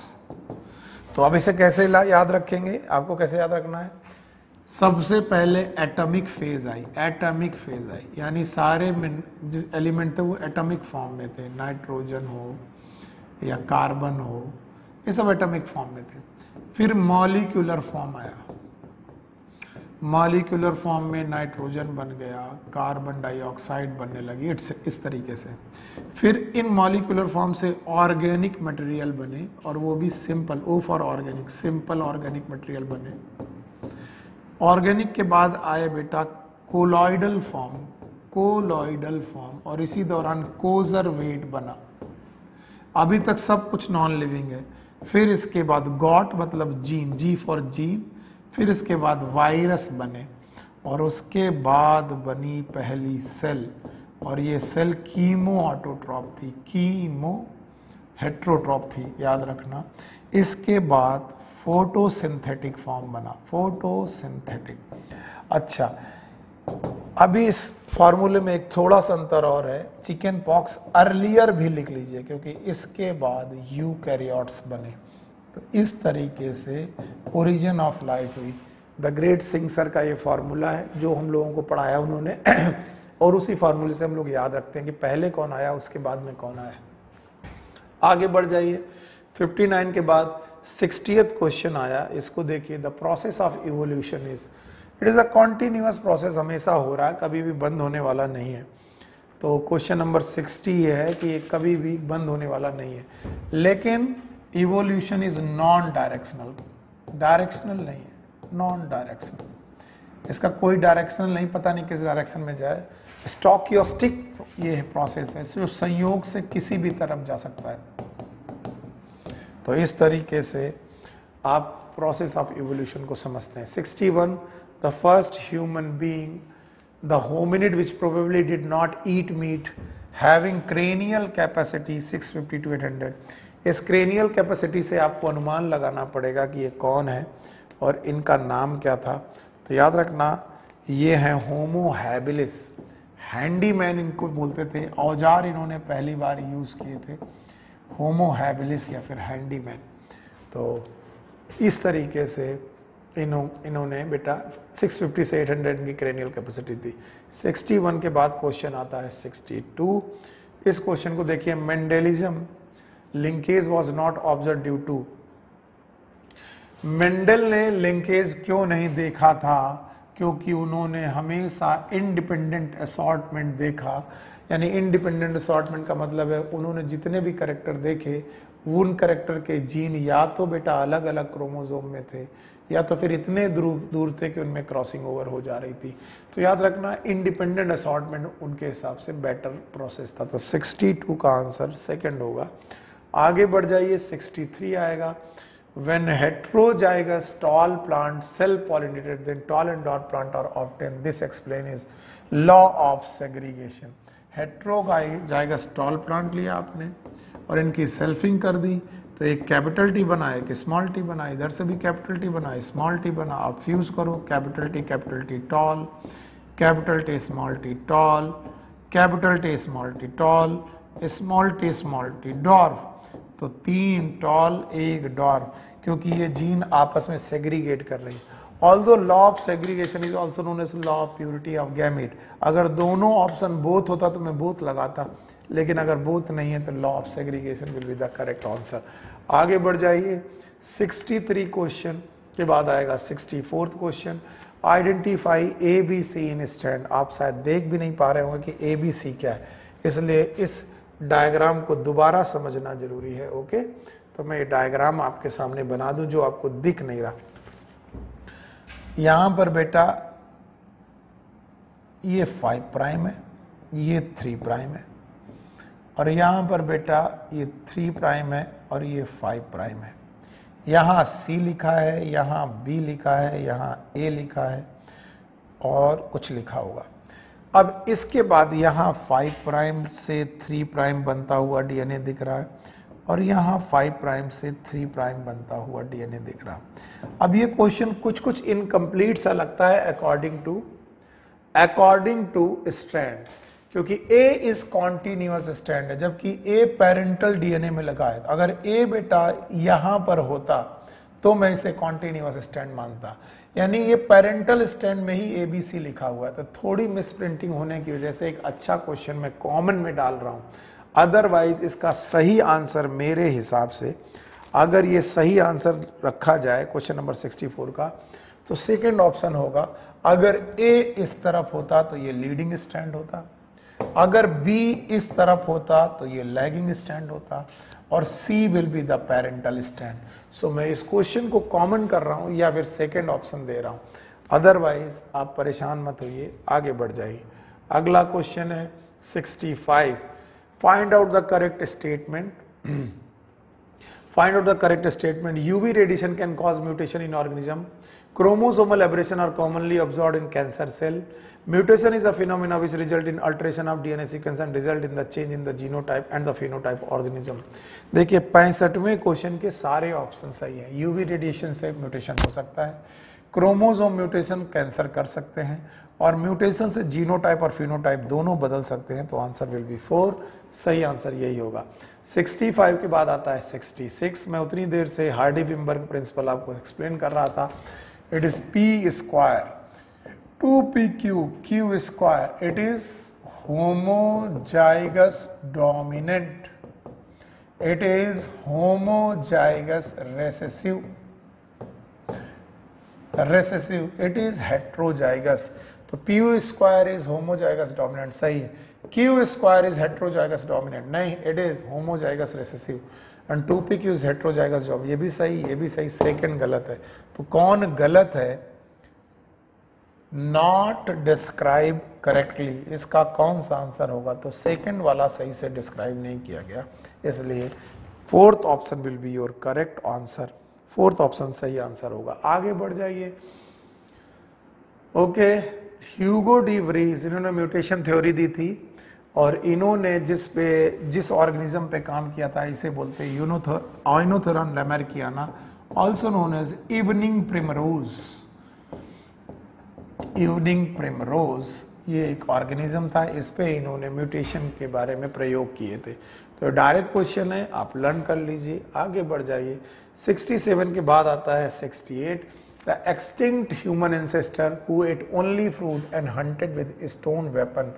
तो अब इसे कैसे याद रखेंगे, आपको कैसे याद रखना है? सबसे पहले एटॉमिक फेज आई, एटॉमिक फेज आई यानी सारे जिस एलिमेंट थे वो एटॉमिक फॉर्म में थे, नाइट्रोजन हो या कार्बन हो, ये सब एटॉमिक फॉर्म में थे। फिर मॉलिक्यूलर फॉर्म आया, मॉलिक्यूलर फॉर्म में नाइट्रोजन बन गया, कार्बन डाइऑक्साइड बनने लगी, इट्स इस तरीके से। फिर इन मॉलिक्यूलर फॉर्म से ऑर्गेनिक मटेरियल बने, और वो भी simple, O for organic, simple organic material बने। ऑर्गेनिक के बाद आए बेटा कोलॉइडल फॉर्म, कोलॉइडल फॉर्म, और इसी दौरान कोजरवेट बना। अभी तक सब कुछ नॉन लिविंग है। फिर इसके बाद गॉट मतलब जीन, जी फॉर जीन। फिर इसके बाद वायरस बने, और उसके बाद बनी पहली सेल, और ये सेल कीमो ऑटोट्रॉप थी, कीमो हेट्रोट्रॉप थी, याद रखना। इसके बाद फोटोसिंथेटिक फॉर्म बना, फोटोसिंथेटिक। अच्छा, अभी इस फार्मूले में एक थोड़ा सा अंतर और है, चिकन पॉक्स अर्लियर भी लिख लीजिए क्योंकि इसके बाद यूकैरियोट्स बने। तो इस तरीके से ओरिजिन ऑफ लाइफ हुई। द ग्रेट सिंह सर का ये फार्मूला है जो हम लोगों को पढ़ाया उन्होंने और उसी फार्मूले से हम लोग याद रखते हैं कि पहले कौन आया, उसके बाद में कौन आया। आगे बढ़ जाइए। फिफ्टी नाइन के बाद सिक्सटियथ क्वेश्चन आया, इसको देखिए। The process of evolution is it is a continuous process, हमेशा हो रहा है, कभी भी बंद होने वाला नहीं है। तो क्वेश्चन नंबर सिक्सटी ये है कि ये कभी भी बंद होने वाला नहीं है। लेकिन evolution is non directional, directional नहीं है, नॉन डायरेक्शनल। इसका कोई डायरेक्शनल नहीं, पता नहीं किस डायरेक्शन में जाए। स्टोकियोस्टिक ये प्रोसेस है, सिर्फ संयोग से किसी भी तरफ जा सकता है। तो इस तरीके से आप प्रोसेस ऑफ इवोल्यूशन को समझते हैं। Sixty one, the first human being, the hominid which probably did not eat meat, having cranial capacity six fifty to eight hundred. इस cranial capacity से आपको अनुमान लगाना पड़ेगा कि ये कौन है और इनका नाम क्या था। तो याद रखना ये हैं होमो हैबिलिस, हैंडीमैन इनको बोलते थे, औजार इन्होंने पहली बार यूज़ किए थे, होमो हैबिलिस या फिर हैंडीमैन। तो इस तरीके से इन्हों इन्होंने बेटा सिक्स फिफ्टी से एट हंड्रेड की क्रेनियल कैपेसिटी दी। सिक्सटी वन के बाद क्वेश्चन आता है सिक्सटी टू। इस क्वेश्चन को देखिए, Mendelism linkage was not observe due to. Mendel ने लिंकेज क्यों नहीं देखा था? क्योंकि उन्होंने हमेशा इंडिपेंडेंट असॉर्टमेंट देखा। यानी इंडिपेंडेंट असॉर्टमेंट का मतलब है उन्होंने जितने भी करेक्टर देखे उन करेक्टर के जीन या तो बेटा अलग अलग क्रोमोजोम में थे या तो फिर इतने दूर दूर थे कि उनमें क्रॉसिंग ओवर हो जा रही थी। तो याद रखना इंडिपेंडेंट असॉर्टमेंट उनके हिसाब से बेटर प्रोसेस था। तो सिक्सटी टू का आंसर सेकंड होगा। आगे बढ़ जाइए, सिक्सटी थ्री आएगा। When heterozygous tall plant self pollinated then tall and डॉट plant are obtain, this explain is law of segregation. Heterozygous tall plant लिया आपने और इनकी सेल्फिंग कर दी, तो एक कैपिटल टी बना, एक स्मॉल टी बना, इधर से भी कैपिटल टी बना, स्मॉल टी बना। आप फ्यूज़ करो, capital T capital T tall, capital T small T tall, capital T small T tall, small T small T dwarf. तो तीन टॉल एक डॉर्फ, क्योंकि ये जीन आपस में सेग्रीगेट कर रही है। Although law of segregation is also known as law of purity of gamete. अगर दोनों ऑप्शन बोथ होता तो मैं बोथ लगाता, लेकिन अगर बोथ नहीं है तो law of segregation will be the correct answer. आगे बढ़ जाइए। सिक्सटी थ्री क्वेश्चन के बाद आएगा sixty fourth question, identify A B C in strand. आप शायद देख भी नहीं पा रहे होंगे कि ए बी सी क्या है, इसलिए इस डायग्राम को दोबारा समझना जरूरी है। ओके, तो मैं ये डायग्राम आपके सामने बना दूं जो आपको दिख नहीं रहा। यहाँ पर बेटा ये फाइव प्राइम है, ये थ्री प्राइम है, और यहाँ पर बेटा ये थ्री प्राइम है और ये फाइव प्राइम है। यहाँ सी लिखा है, यहाँ बी लिखा है, यहाँ ए लिखा है और कुछ लिखा होगा। अब इसके बाद यहाँ फाइव प्राइम से थ्री प्राइम बनता हुआ डीएनए दिख रहा है और यहाँ फाइव प्राइम से थ्री प्राइम बनता हुआ डीएनए दिख रहा है। अब ये क्वेश्चन कुछ कुछ इनकम्प्लीट सा लगता है according to according to strand, क्योंकि A इज कॉन्टीन्यूअस स्ट्रैंड है जबकि A पेरेंटल डीएनए में लगा है। अगर A बेटा यहाँ पर होता तो मैं इसे कॉन्टीन्यूअस स्ट्रैंड मानता, यानी ये पेरेंटल स्ट्रैंड में ही A B C लिखा हुआ है। तो थोड़ी मिसप्रिंटिंग होने की वजह से एक अच्छा क्वेश्चन मैं कॉमन में डाल रहा हूँ, अदरवाइज इसका सही आंसर मेरे हिसाब से, अगर ये सही आंसर रखा जाए क्वेश्चन नंबर सिक्सटी फोर का, तो सेकेंड ऑप्शन होगा। अगर A इस तरफ होता तो ये लीडिंग स्ट्रैंड होता, अगर B इस तरफ होता तो ये लैगिंग स्टैंड होता, और C will be the parental strand. So मैं इस क्वेश्चन को कॉमन कर रहा हूँ या फिर सेकेंड ऑप्शन दे रहा हूँ, अदरवाइज आप परेशान मत होइए। आगे बढ़ जाइए। अगला क्वेश्चन है sixty five, find out the correct statement. Find out the correct statement, UV radiation can cause mutation in organism Chromosomal aberrations are commonly observed in cancer cell. Mutation is a phenomenon which results in alteration of D N A sequence and result in the change in the genotype and the phenotype organism. देखिए पैंसठवें question के सारे option सही हैं. UV radiation से mutation हो सकता है, chromosome mutation cancer कर सकते हैं और म्यूटेशन से जीनोटाइप और फिनोटाइप दोनों बदल सकते हैं. तो आंसर विल बी फोर. सही आंसर यही होगा. पैंसठ के बाद आता है छियासठ. मैं उतनी देर से हार्डी विम्बर्ग प्रिंसिपल आपको एक्सप्लेन कर रहा था. It is P square, two P Q, Q square. It is homozygous dominant. It is homozygous recessive. Recessive. It is heterozygous. तो P square is homozygous dominant. सही है. Q square is heterozygous dominant. नहीं, it is homozygous recessive. And two P q is heterozygous job. ये भी सही, ये भी सही. सेकंड गलत है. तो कौन गलत है? Not describe correctly. इसका कौन सा आंसर होगा? तो सेकंड वाला सही से डिस्क्राइब नहीं किया गया, इसलिए fourth option will be your correct answer. Fourth option सही आंसर होगा. आगे बढ़ जाइए. ओके, ह्यूगो डी व्रीज, इन्होंने म्यूटेशन थ्योरी दी थी और इन्होंने जिस पे जिस ऑर्गेनिज्म पे काम किया था इसे बोलते हैं Oenothera lamarckiana, also known as evening primrose. Evening primrose ये एक ऑर्गेनिज्म था, इस पे इन्होंने म्यूटेशन के बारे में प्रयोग किए थे. तो डायरेक्ट क्वेश्चन है, आप लर्न कर लीजिए. आगे बढ़ जाइए. सड़सठ के बाद आता है अड़सठ. The extinct human ancestor who ate only fruit and hunted with stone weapon.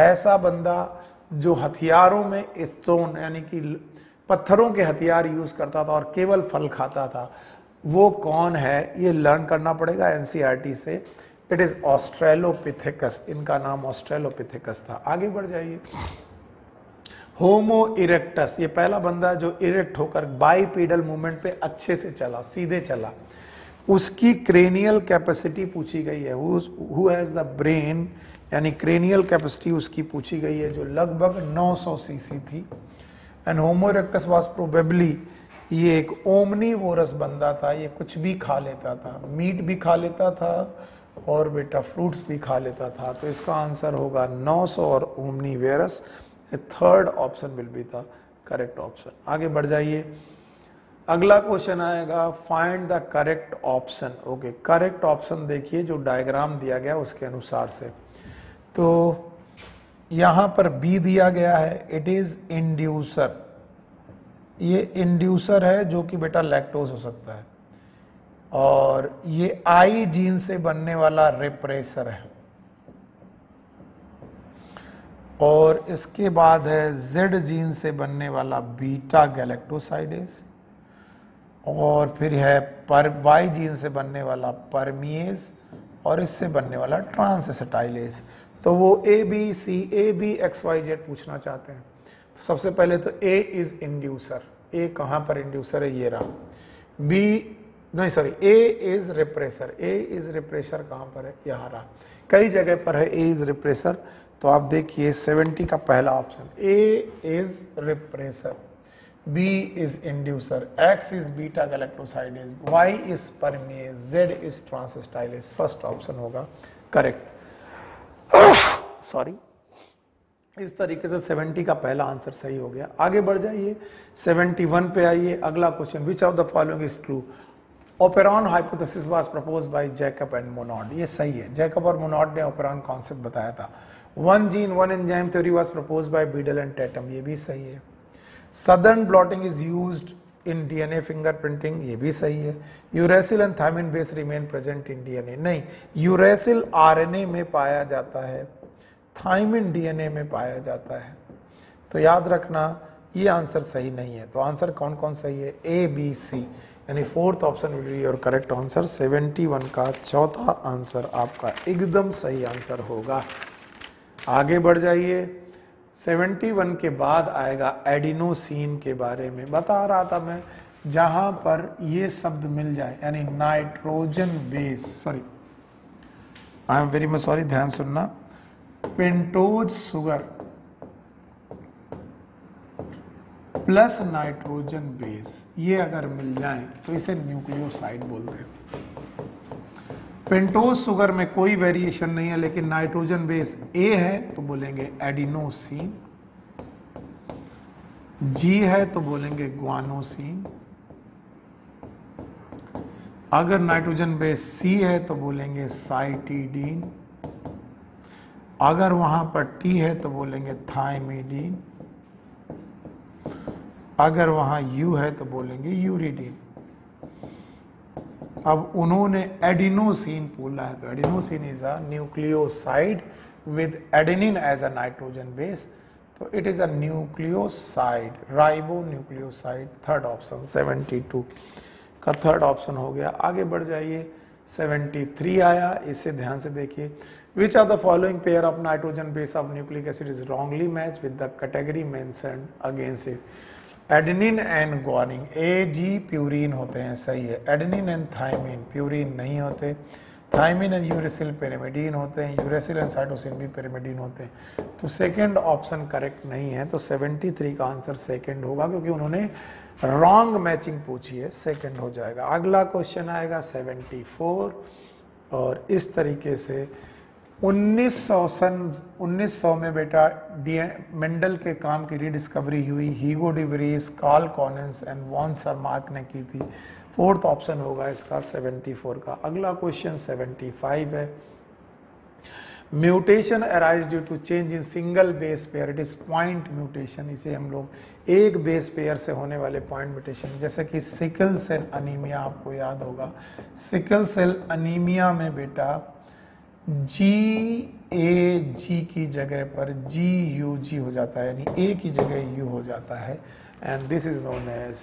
ऐसा बंदा जो हथियारों में स्टोन यानी कि पत्थरों के हथियार यूज करता था और केवल फल खाता था, वो कौन है? ये लर्न करना पड़ेगा एनसीईआरटी से. It is Australopithecus. इनका नाम ऑस्ट्रेलोपिथेकस था. आगे बढ़ जाइए. होमो इरेक्टस, ये पहला बंदा जो इरेक्ट होकर बाईपेडल मूवमेंट पे अच्छे से चला, सीधे चला. उसकी क्रेनियल कैपेसिटी पूछी गई है. हु हैज द ब्रेन यानी क्रेनियल कैपेसिटी उसकी पूछी गई है, जो लगभग नौ सौ सीसी थी. And Homo erectus was probably, ये एक ओमनीवोरस बंदा था. ये कुछ भी खा लेता था, मीट भी खा लेता था और बेटा फ्रूट्स भी खा लेता था. तो इसका आंसर होगा नौ सौ और omnivorous. Third option will be the correct option. आगे बढ़ जाइए. अगला क्वेश्चन आएगा, find the correct option. Okay, correct option देखिए जो डायग्राम दिया गया उसके अनुसार से. तो यहाँ पर बी दिया गया है, इट इज इंड्यूसर. ये इंड्यूसर है जो कि बेटा लैक्टोज हो सकता है, और ये आई जीन से बनने वाला रिप्रेसर है, और इसके बाद है जेड जीन से बनने वाला बीटा गैलेक्टोसाइडेज, और फिर है पर वाई जीन से बनने वाला परमिएज, और इससे बनने वाला ट्रांसएसिटाइलेज. तो वो A B C A B X Y Z पूछना चाहते हैं. तो सबसे पहले तो ए इज इंड्यूसर. ए कहाँ पर इंड्यूसर है? ये रहा. बी नहीं sorry A is repressor. A is repressor कहाँ पर है? यहाँ रहा. कई जगह पर है ए इज रिप्रेसर. तो आप देखिए सत्तर का पहला option A is repressor, B is inducer, X is beta galactosidase, Y is permease, Z is transacetylase. First option होगा करेक्ट. सॉरी, इस तरीके से सत्तर का पहला आंसर सही हो गया. आगे बढ़ जाइए. इकहत्तर पे आइए. अगला question, which of the following is true? Operon hypothesis was proposed by Jacob and Monod. ये सही है, जैकब और मोनॉड ने ओपेरॉन कॉन्सेप्ट बताया था. One gene one enzyme theory was proposed by Beadle and Tatum. ये भी सही है. Southern blotting is used in DNA fingerprinting. ये भी सही है. Uracil and thymine base remain present in DNA. नहीं, यूरेसिल आरएनए में पाया जाता है, थाइमिन डीएनए में पाया जाता है. तो याद रखना ये आंसर सही नहीं है. तो आंसर कौन कौन सही है? ए बी सी, यानी fourth option will be your correct answer. इकहत्तर का चौथा आंसर आपका एकदम सही आंसर होगा. आगे बढ़ जाइए. इकहत्तर के बाद आएगा एडिनोसिन के बारे में बता रहा था मैं, जहां पर ये शब्द मिल जाए यानी nitrogen base. Sorry, I am very much sorry, ध्यान सुनना. Pentose sugar plus nitrogen base, ये अगर मिल जाए तो इसे न्यूक्लियोसाइड बोलते हैं. पेंटोज शुगर में कोई वेरिएशन नहीं है लेकिन नाइट्रोजन बेस ए है तो बोलेंगे एडिनोसिन, जी है तो बोलेंगे ग्वानोसिन, अगर नाइट्रोजन बेस सी है तो बोलेंगे साइटिडीन, अगर वहां पर टी है तो बोलेंगे थाइमिडीन, अगर वहां यू है तो बोलेंगे यूरिडीन। अब उन्होंने एडिनोसिन बोला है तो adenosine is a nucleoside with adenine as a nitrogen base, तो it is a nucleoside, ribo nucleoside, third option seventy two का थर्ड ऑप्शन हो गया। आगे बढ़ जाइए, सेवेंटी थ्री आया, इसे ध्यान से देखिए। Which of the following pair of nitrogen base of nucleic acid is wrongly matched with the category mentioned against it? Adenine and guanine, A, G, purine होते हैं, सही है। Adenine and thymine, purine नहीं होते। Thymine and uracil pyrimidine होते हैं, uracil and cytosine भी pyrimidine होते हैं। तो second option correct नहीं है, तो सेवेंटी थ्री का answer second होगा क्योंकि उन्होंने wrong matching पूछी है, second हो जाएगा। अगला question आएगा सेवेंटी फोर और इस तरीके से उन्नीस सौ सन उन्नीस सौ में बेटा मेंडल के काम की रिडिस्कवरी हुई, Hugo de Vries, Carl Correns and von Tschermak ने की थी। फोर्थ ऑप्शन होगा इसका सेवेंटी फोर का। अगला क्वेश्चन सेवेंटी फाइव है, mutation arise due to change in single base pair, it is point mutation. इसे हम लोग एक बेस पेयर से होने वाले पॉइंट म्यूटेशन, जैसे कि सिकल सेल अनीमिया आपको याद होगा, सिकल सेल अनीमिया में बेटा जी ए जी की जगह पर जी यू जी हो जाता है, यानी ए की जगह यू हो जाता है, and this is known as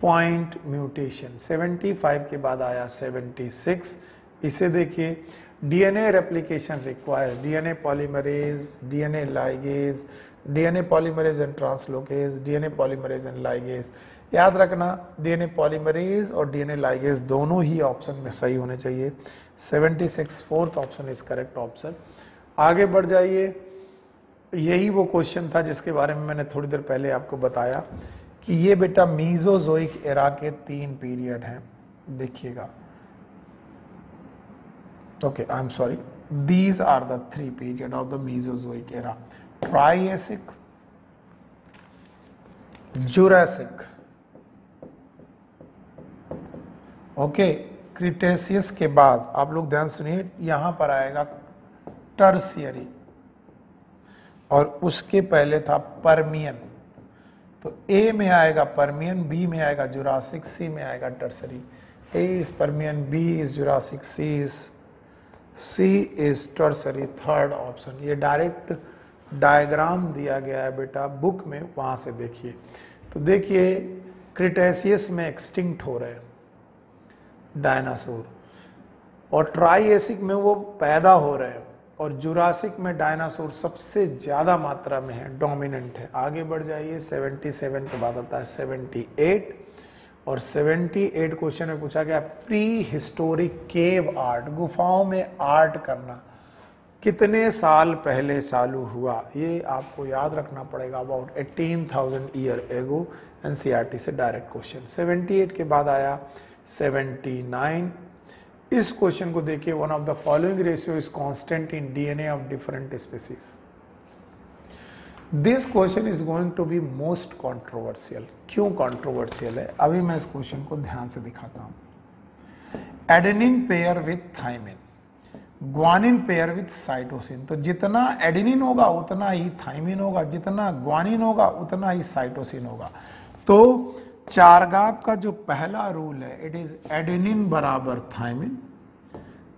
point mutation. Seventy five के बाद आया सेवेंटी सिक्स, इसे देखिए। DNA replication requires, DNA polymerase, DNA ligase, DNA polymerase and translocase, DNA polymerase and ligase. याद रखना डीएनए पॉलीमरेज और डीएनए लाइगेज दोनों ही ऑप्शन में सही होने चाहिए। Seventy six fourth option is correct option. आगे बढ़ जाइए, यही वो क्वेश्चन था जिसके बारे में मैंने थोड़ी देर पहले आपको बताया कि ये बेटा मीजोजोइक एरा के तीन पीरियड हैं, देखिएगा। Okay, I am sorry, these are the three period of the Mesozoic era, Triassic, Jurassic, okay okay, Cretaceous के बाद आप लोग ध्यान सुनिए, यहां पर आएगा टर्शियरी और उसके पहले था परमियन। तो ए में आएगा परमियन, बी में आएगा जुरासिक, सी में आएगा Tertiary. A is Permian, B is Jurassic, C is C is Tertiary, third option. ये डायरेक्ट डायग्राम दिया गया है बेटा बुक में, वहां से देखिए। तो देखिए क्रिटेशियस में एक्सटिंक्ट हो रहे हैं डायनासोर और ट्राइएसिक में वो पैदा हो रहे हैं और जुरासिक में डायनासोर सबसे ज़्यादा मात्रा में है, डोमिनेंट है। आगे बढ़ जाइए, सतहत्तर के बाद आता है अठहत्तर और अठहत्तर क्वेश्चन में पूछा गया प्री हिस्टोरिक केव आर्ट, गुफाओं में आर्ट करना कितने साल पहले चालू हुआ, ये आपको याद रखना पड़ेगा। अबाउट अठारह हज़ार ईयर एगो, एनसीईआरटी से डायरेक्ट क्वेश्चन। अठहत्तर के बाद आया सेवेंटी नाइन, इस क्वेश्चन को देखिए। One of the following ratio is constant in DNA of different species, this question is going to be most controversial. क्यों कंट्रोवर्शियल है, अभी मैं इस क्वेश्चन को ध्यान से दिखाता हूं। Adenine pair with thymine, guanine pair with cytosine, तो जितना एडेनिन होगा उतना ही थाइमिन होगा, जितना ग्वानिन होगा उतना ही साइटोसिन होगा। तो चारगाव का जो पहला रूल है, इट इज एडेनिन बराबर थाइमिन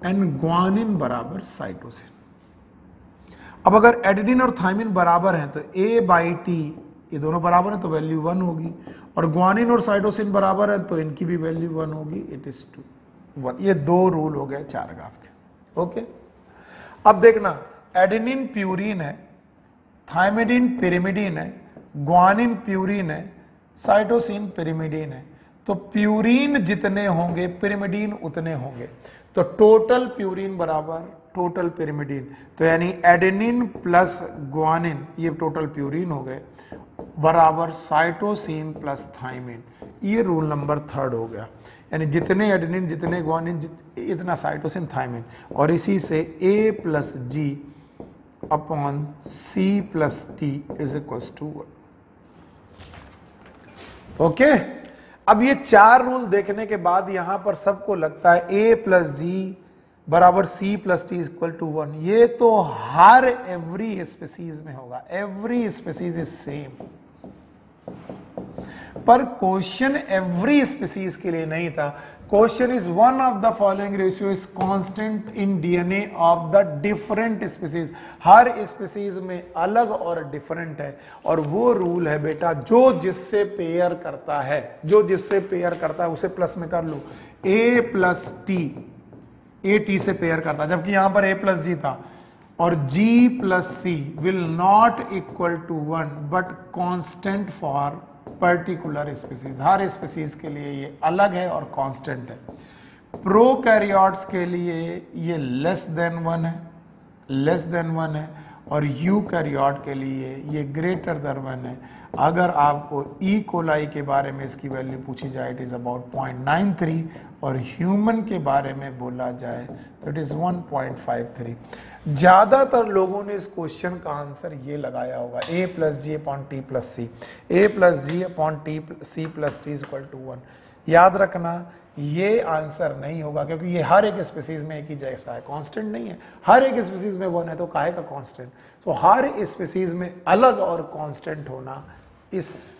एंड ग्वानिन बराबर साइटोसिन। अब अगर एडेनिन और थाइमिन बराबर हैं तो ए बाई टी, ये दोनों बराबर हैं तो वैल्यू वन होगी, और ग्वानिन और साइटोसिन बराबर हैं तो इनकी भी वैल्यू वन होगी, इट इज टू वन। ये दो रूल हो गए चारगाव के। ओके, अब देखना एडेनिन प्यूरिन है, थाइमिडिन पिरिमिडिन है, ग्वानिन प्यूरिन है, साइटोसिन पिरिमिडीन है। तो प्यूरीन जितने होंगे पिरिमिडीन उतने होंगे, तो टोटल प्यूरीन बराबर टोटल पिरिमिडीन। तो यानी एडेनिन प्लस ग्वानिन, ये टोटल प्यूरीन हो गए, बराबर साइटोसिन प्लस थाइमिन, ये रूल नंबर थर्ड हो गया। यानी जितने एडेनिन जितने ग्वानिन जित, इतना साइटोसिन थाइमिन, और इसी से A plus G upon C plus T is equals to one. Okay, अब ये चार रूल देखने के बाद यहां पर सबको लगता है ए प्लस जी बराबर C plus T equal to one, ये तो हर एवरी स्पीसीज में होगा, एवरी स्पीसीज इज सेम। पर क्वेश्चन एवरी स्पीसीज के लिए नहीं था, question is one of the following ratio is constant in DNA of the different species. हर स्पीसीज में अलग और डिफरेंट है, और वो रूल है बेटा जो जिससे पेयर करता है, जो जिससे पेयर करता है उसे प्लस में कर लो। A plus T, A T से पेयर करता, जबकि यहां पर ए प्लस जी था, और G plus C will not equal to one but constant for particular species. हर स्पीसीज के लिए ये अलग है और कांस्टेंट है। प्रोकैरियोट्स के लिए ये लेस देन वन है, लेस देन वन है, और यूकैरियोट के लिए ये ग्रेटर देन वन है। अगर आपको ई कोलाई के बारे में इसकी वैल्यू पूछी जाए it is about point nine three, और ह्यूमन के बारे में बोला जाए तो it is one point five three. ज़्यादातर लोगों ने इस क्वेश्चन का आंसर ये लगाया होगा, A plus G upon T plus C, A plus G upon T C plus T is equal to one. याद रखना ये आंसर नहीं होगा, क्योंकि ये हर एक स्पीसीज में एक ही जैसा है, कांस्टेंट नहीं है। हर एक स्पीसीज में वन है तो काहे का कांस्टेंट। तो हर स्पीसीज में अलग और कांस्टेंट होना, इस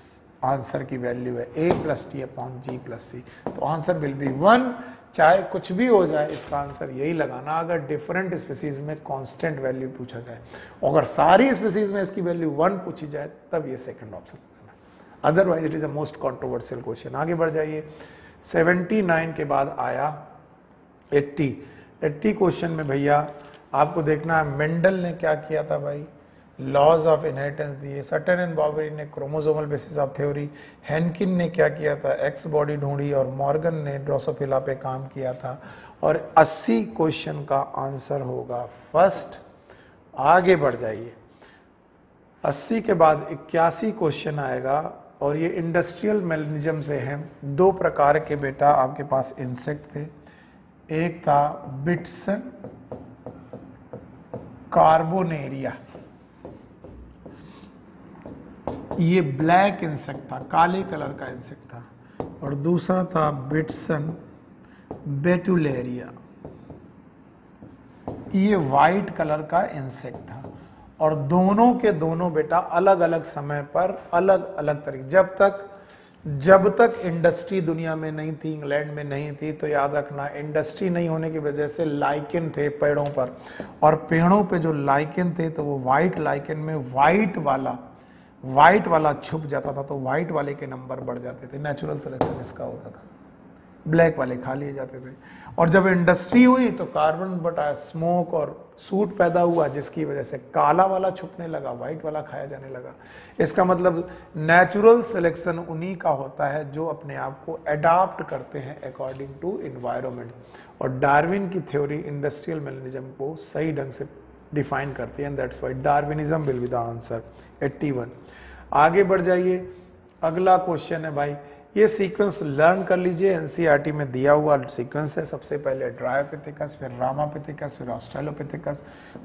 आंसर की वैल्यू है A plus T upon G plus C. तो आंसर विल बी वन, चाहे कुछ भी हो जाए इसका आंसर यही लगाना अगर डिफरेंट स्पीसीज में कांस्टेंट वैल्यू पूछा जाए। अगर सारी स्पीसीज में इसकी वैल्यू वन पूछी जाए तब ये सेकंड ऑप्शन लगाना, otherwise it is a most controversial question. आगे बढ़ जाइए। सेवेंटी नाइन के बाद आया एट्टी। एट्टी क्वेश्चन में भैया आपको देखना है मेंडल ने क्या किया था भाई, लॉज ऑफ इनहेरिटेंस दिए। सटन एंड बॉबरी ने क्रोमोसोमल बेसिस ऑफ थ्योरी, हैनकिन ने क्या किया था, एक्स बॉडी ढूंढी, और मॉर्गन ने ड्रोसोफिला पे काम किया था। और अस्सी क्वेश्चन का आंसर होगा फर्स्ट। आगे बढ़ जाइए। अस्सी के बाद इक्यासी क्वेश्चन आएगा, और ये इंडस्ट्रियल मेलनिज्म से हैं। दो प्रकार के बेटा आपके पास इंसेक्ट थे, एक था बिट्सन कार्बोनेरिया, ये ब्लैक इंसेक्ट था, काले कलर का इंसेक्ट था, और दूसरा था बिट्सन बेटुलेरिया, ये वाइट कलर का इंसेक्ट था। और दोनों के दोनों बेटा अलग अलग समय पर अलग अलग तरीके, जब तक जब तक इंडस्ट्री दुनिया में नहीं थी, इंग्लैंड में नहीं थी, तो याद रखना इंडस्ट्री नहीं होने की वजह से लाइकेन थे पेड़ों पर, और पेड़ों पे जो लाइकेन थे तो वो वाइट लाइकेन में वाइट वाला वाइट वाला छुप जाता था, तो वाइट वाले के नंबर बढ़ जाते थे, नेचुरल सिलेक्शन इसका होता था, ब्लैक वाले खा लिए जाते थे। और जब इंडस्ट्री हुई तो कार्बन बटा स्मोक और सूट पैदा हुआ, जिसकी वजह से काला वाला छुपने लगा, वाइट वाला खाया जाने लगा। इसका मतलब नेचुरल सिलेक्शन उन्हीं का होता है जो अपने आप को अडाप्ट करते हैं अकॉर्डिंग टू इन्वायरमेंट। और डार्विन की थ्योरी इंडस्ट्रियल मेलनिज्म को सही ढंग से डिफाइन करती है, and that's why Darwinism will be the answer eighty one. आगे बढ़ जाइए। अगला क्वेश्चन है भाई, ये सीक्वेंस लर्न कर लीजिए, एनसीईआरटी में दिया हुआ सीक्वेंस है। सबसे पहले ड्रायोपिथेकस, फिर रामापिथेकस, फिर Australopithecus,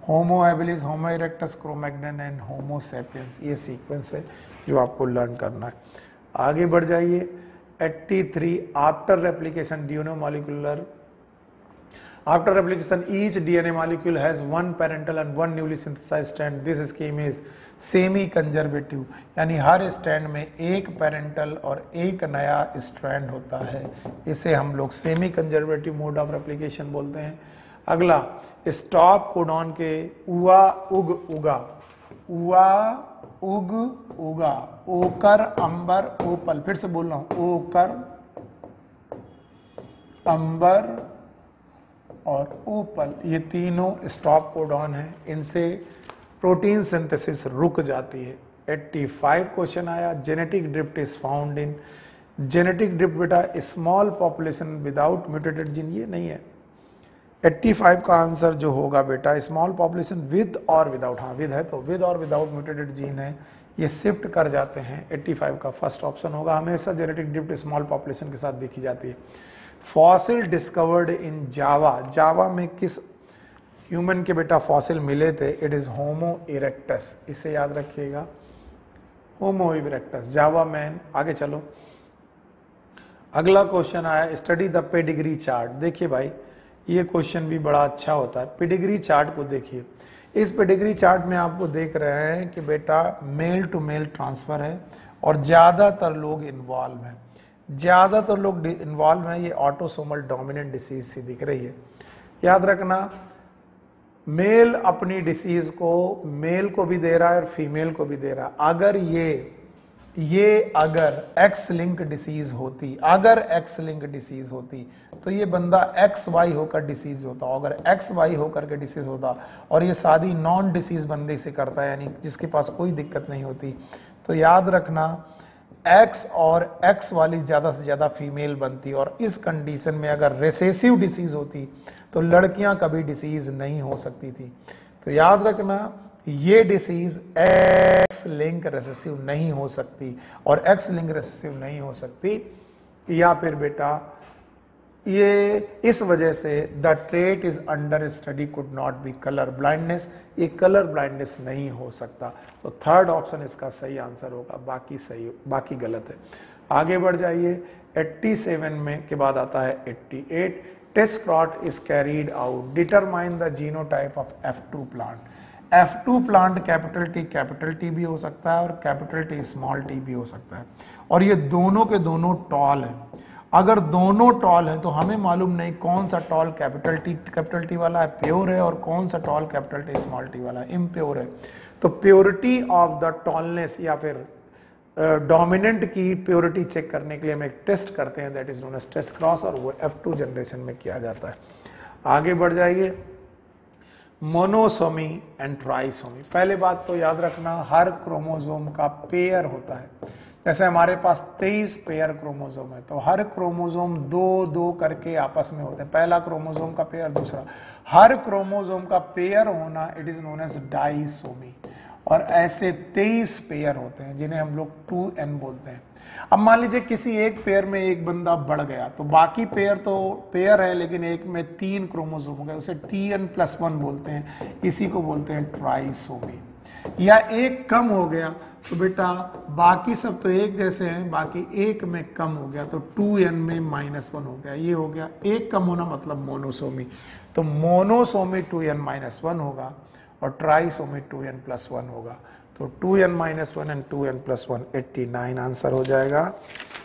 Homo habilis, Homo erectus, Cro-Magnon and Homo sapiens, ये सीक्वेंस है जो आपको लर्न करना है। आगे बढ़ जाइए। Eighty three, after replication DNA molecular, after replication each D N A molecule has one parental and one newly synthesized strand. This scheme is semi-conservative, यानी हर स्ट्रैंड में एक पैरेंटल और एक नया स्ट्रैंड होता है, इसे हम लोग semi conservative mode of replication बोलते हैं। अगला, स्टॉप कोडॉन के उआ उग उगा, उआ उग उगा, ओकर अंबर ओपल, फिर से बोल रहा हूँ, ओकर अंबर और ओपल, ये तीनों स्टॉप कोडॉन हैं, इनसे प्रोटीन सिंथेसिस रुक जाती है। एट्टी फाइव क्वेश्चन आया, genetic drift is found in, genetic drift बेटा small population without mutated gene, ये नहीं है। एट्टी फाइव का आंसर जो होगा बेटा स्मॉल पॉपुलेशन विद और विदाउट, हाँ विद है तो विद और विदाउट म्यूटेटेड जीन है, ये शिफ्ट कर जाते हैं। एट्टी फाइव का फर्स्ट ऑप्शन होगा, हमेशा जेनेटिक ड्रिफ्ट स्मॉल पॉपुलेशन के साथ देखी जाती है। फॉसिल डिस्कवर्ड इन जावा, जावा में किस ह्यूमन के बेटा फॉसिल मिले थे? इट इज़ होमो इरेक्टस, इसे याद रखिएगा, होमो इरेक्टस, जावा मैन। आगे चलो, अगला क्वेश्चन आया स्टडी द पेडिग्री चार्ट। देखिए भाई ये क्वेश्चन भी बड़ा अच्छा होता है। पेडिग्री चार्ट को देखिए, इस पेडिग्री चार्ट में आपको देख रहे हैं कि बेटा मेल टू मेल ट्रांसफ़र है और ज़्यादातर लोग इन्वॉल्व हैं, ज़्यादातर लोग इन्वॉल्व हैं। ये ऑटोसोमल डोमिनेंट डिसीज़ सी दिख रही है। याद रखना मेल अपनी डिसीज़ को मेल को भी दे रहा है और फीमेल को भी दे रहा है। अगर ये ये अगर एक्स लिंक डिसीज़ होती, अगर एक्स लिंक डिसीज़ होती तो ये बंदा एक्स वाई होकर डिसीज़ होता। अगर एक्स वाई होकर के डिसीज़ होता और ये शादी नॉन डिसीज़ बंदे से करता है, यानी जिसके पास कोई दिक्कत नहीं होती, तो याद रखना एक्स और एक्स वाली ज़्यादा से ज़्यादा फीमेल बनती। और इस कंडीशन में अगर रिसेसिव डिसीज़ होती तो लड़कियां कभी डिसीज़ नहीं हो सकती थी। तो याद रखना ये डिसीज़ एक्स लिंक रिसेसिव नहीं हो सकती, और एक्स लिंक रिसेसिव नहीं हो सकती या फिर बेटा ये इस वजह से the trait is under study could not be colour blindness, ये कलर ब्लाइंडनेस नहीं हो सकता। तो थर्ड ऑप्शन इसका सही आंसर होगा, बाकी सही बाकी गलत है। आगे बढ़ जाइए, सत्तासी में के बाद आता है अट्ठासी। Test plot is carried out, determine the genotype of F two plant. F two plant capital T capital T भी हो सकता है और कैपिटल टी स्मॉल टी भी हो सकता है, और ये दोनों के दोनों टॉल हैं। अगर दोनों टॉल हैं तो हमें मालूम नहीं कौन सा tall capital T capital T वाला है, प्योर है, और कौन सा tall capital T small T वाला है, इम्प्योर है। तो प्योरिटी ऑफ द टॉलनेस या फिर डोमिनेंट uh, की प्योरिटी चेक करने के लिए हम एक टेस्ट करते हैं, that is known as test cross, और वो एफ टू जनरेशन में किया जाता है। आगे बढ़ जाइए, मोनोसोमी एंड ट्राइसोमी। पहले बात तो याद रखना हर क्रोमोसोम का पेयर होता है। जैसे हमारे पास तेईस पेयर क्रोमोसोम है, तो हर क्रोमोसोम दो दो करके आपस में होते हैं, पहला क्रोमोसोम का पेयर दूसरा। हर क्रोमोसोम का पेयर होना it is known as disomy, और ऐसे तेईस पेयर होते हैं जिन्हें हम लोग टू एन बोलते हैं। अब मान लीजिए किसी एक पेयर में एक बंदा बढ़ गया तो बाकी पेयर तो पेयर है लेकिन एक में तीन क्रोमोसोम हो गए, उसे टी एन प्लस वन बोलते हैं, इसी को बोलते हैं ट्राइसोमी। या एक कम हो गया तो बेटा बाकी सब तो एक जैसे हैं, बाकी एक में कम हो गया तो टू एन में माइनस वन हो गया, ये हो गया एक कम होना मतलब मोनोसोमी। तो monosomy two N minus one होगा और trisomy two N plus one होगा। तो two N minus one and two N plus one eighty nine answer हो जाएगा।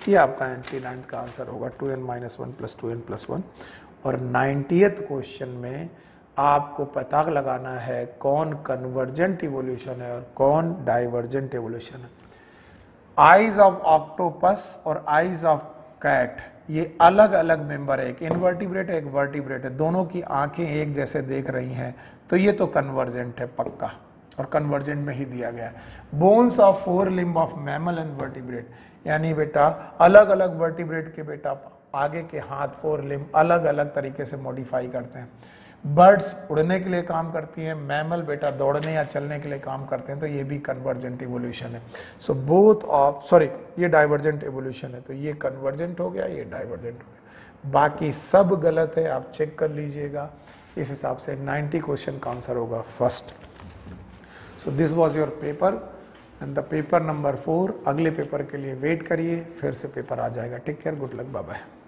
ये आपका एट्टी नाइन का आंसर होगा, two N minus one plus two N plus one. और नाइन्टीथ क्वेश्चन में आपको पता लगाना है कौन कन्वर्जेंट इवोल्यूशन है और कौन डाइवर्जेंट इवोल्यूशन है। आइज ऑफ ऑक्टोपस और आइज ऑफ कैट ये अलग अलग मेंबर है, एक इनवर्टिब्रेट है एक वर्टिब्रेट है, दोनों की आंखें एक जैसे देख रही हैं, तो ये तो कन्वर्जेंट है पक्का, और कन्वर्जेंट में ही दिया गया है। Bones of fore limb of mammal and vertebrate, यानी बेटा अलग अलग वर्टिब्रेट के बेटा आगे के हाथ फोर लिम्ब अलग अलग तरीके से मॉडिफाई करते हैं। बर्ड्स उड़ने के लिए काम करती हैं, मैमल बेटा दौड़ने या चलने के लिए काम करते हैं, तो ये भी कन्वर्जेंट इवोल्यूशन है। सो बोथ ऑफ सॉरी ये डाइवर्जेंट इवोल्यूशन है, तो ये कन्वर्जेंट हो गया ये डाइवर्जेंट हो गया, बाकी सब गलत है। आप चेक कर लीजिएगा, इस हिसाब से नाइन्टी क्वेश्चन का आंसर होगा first. So this was your paper and the paper number four. अगले पेपर के लिए वेट करिए, फिर से पेपर आ जाएगा। Take care, good luck, bye bye.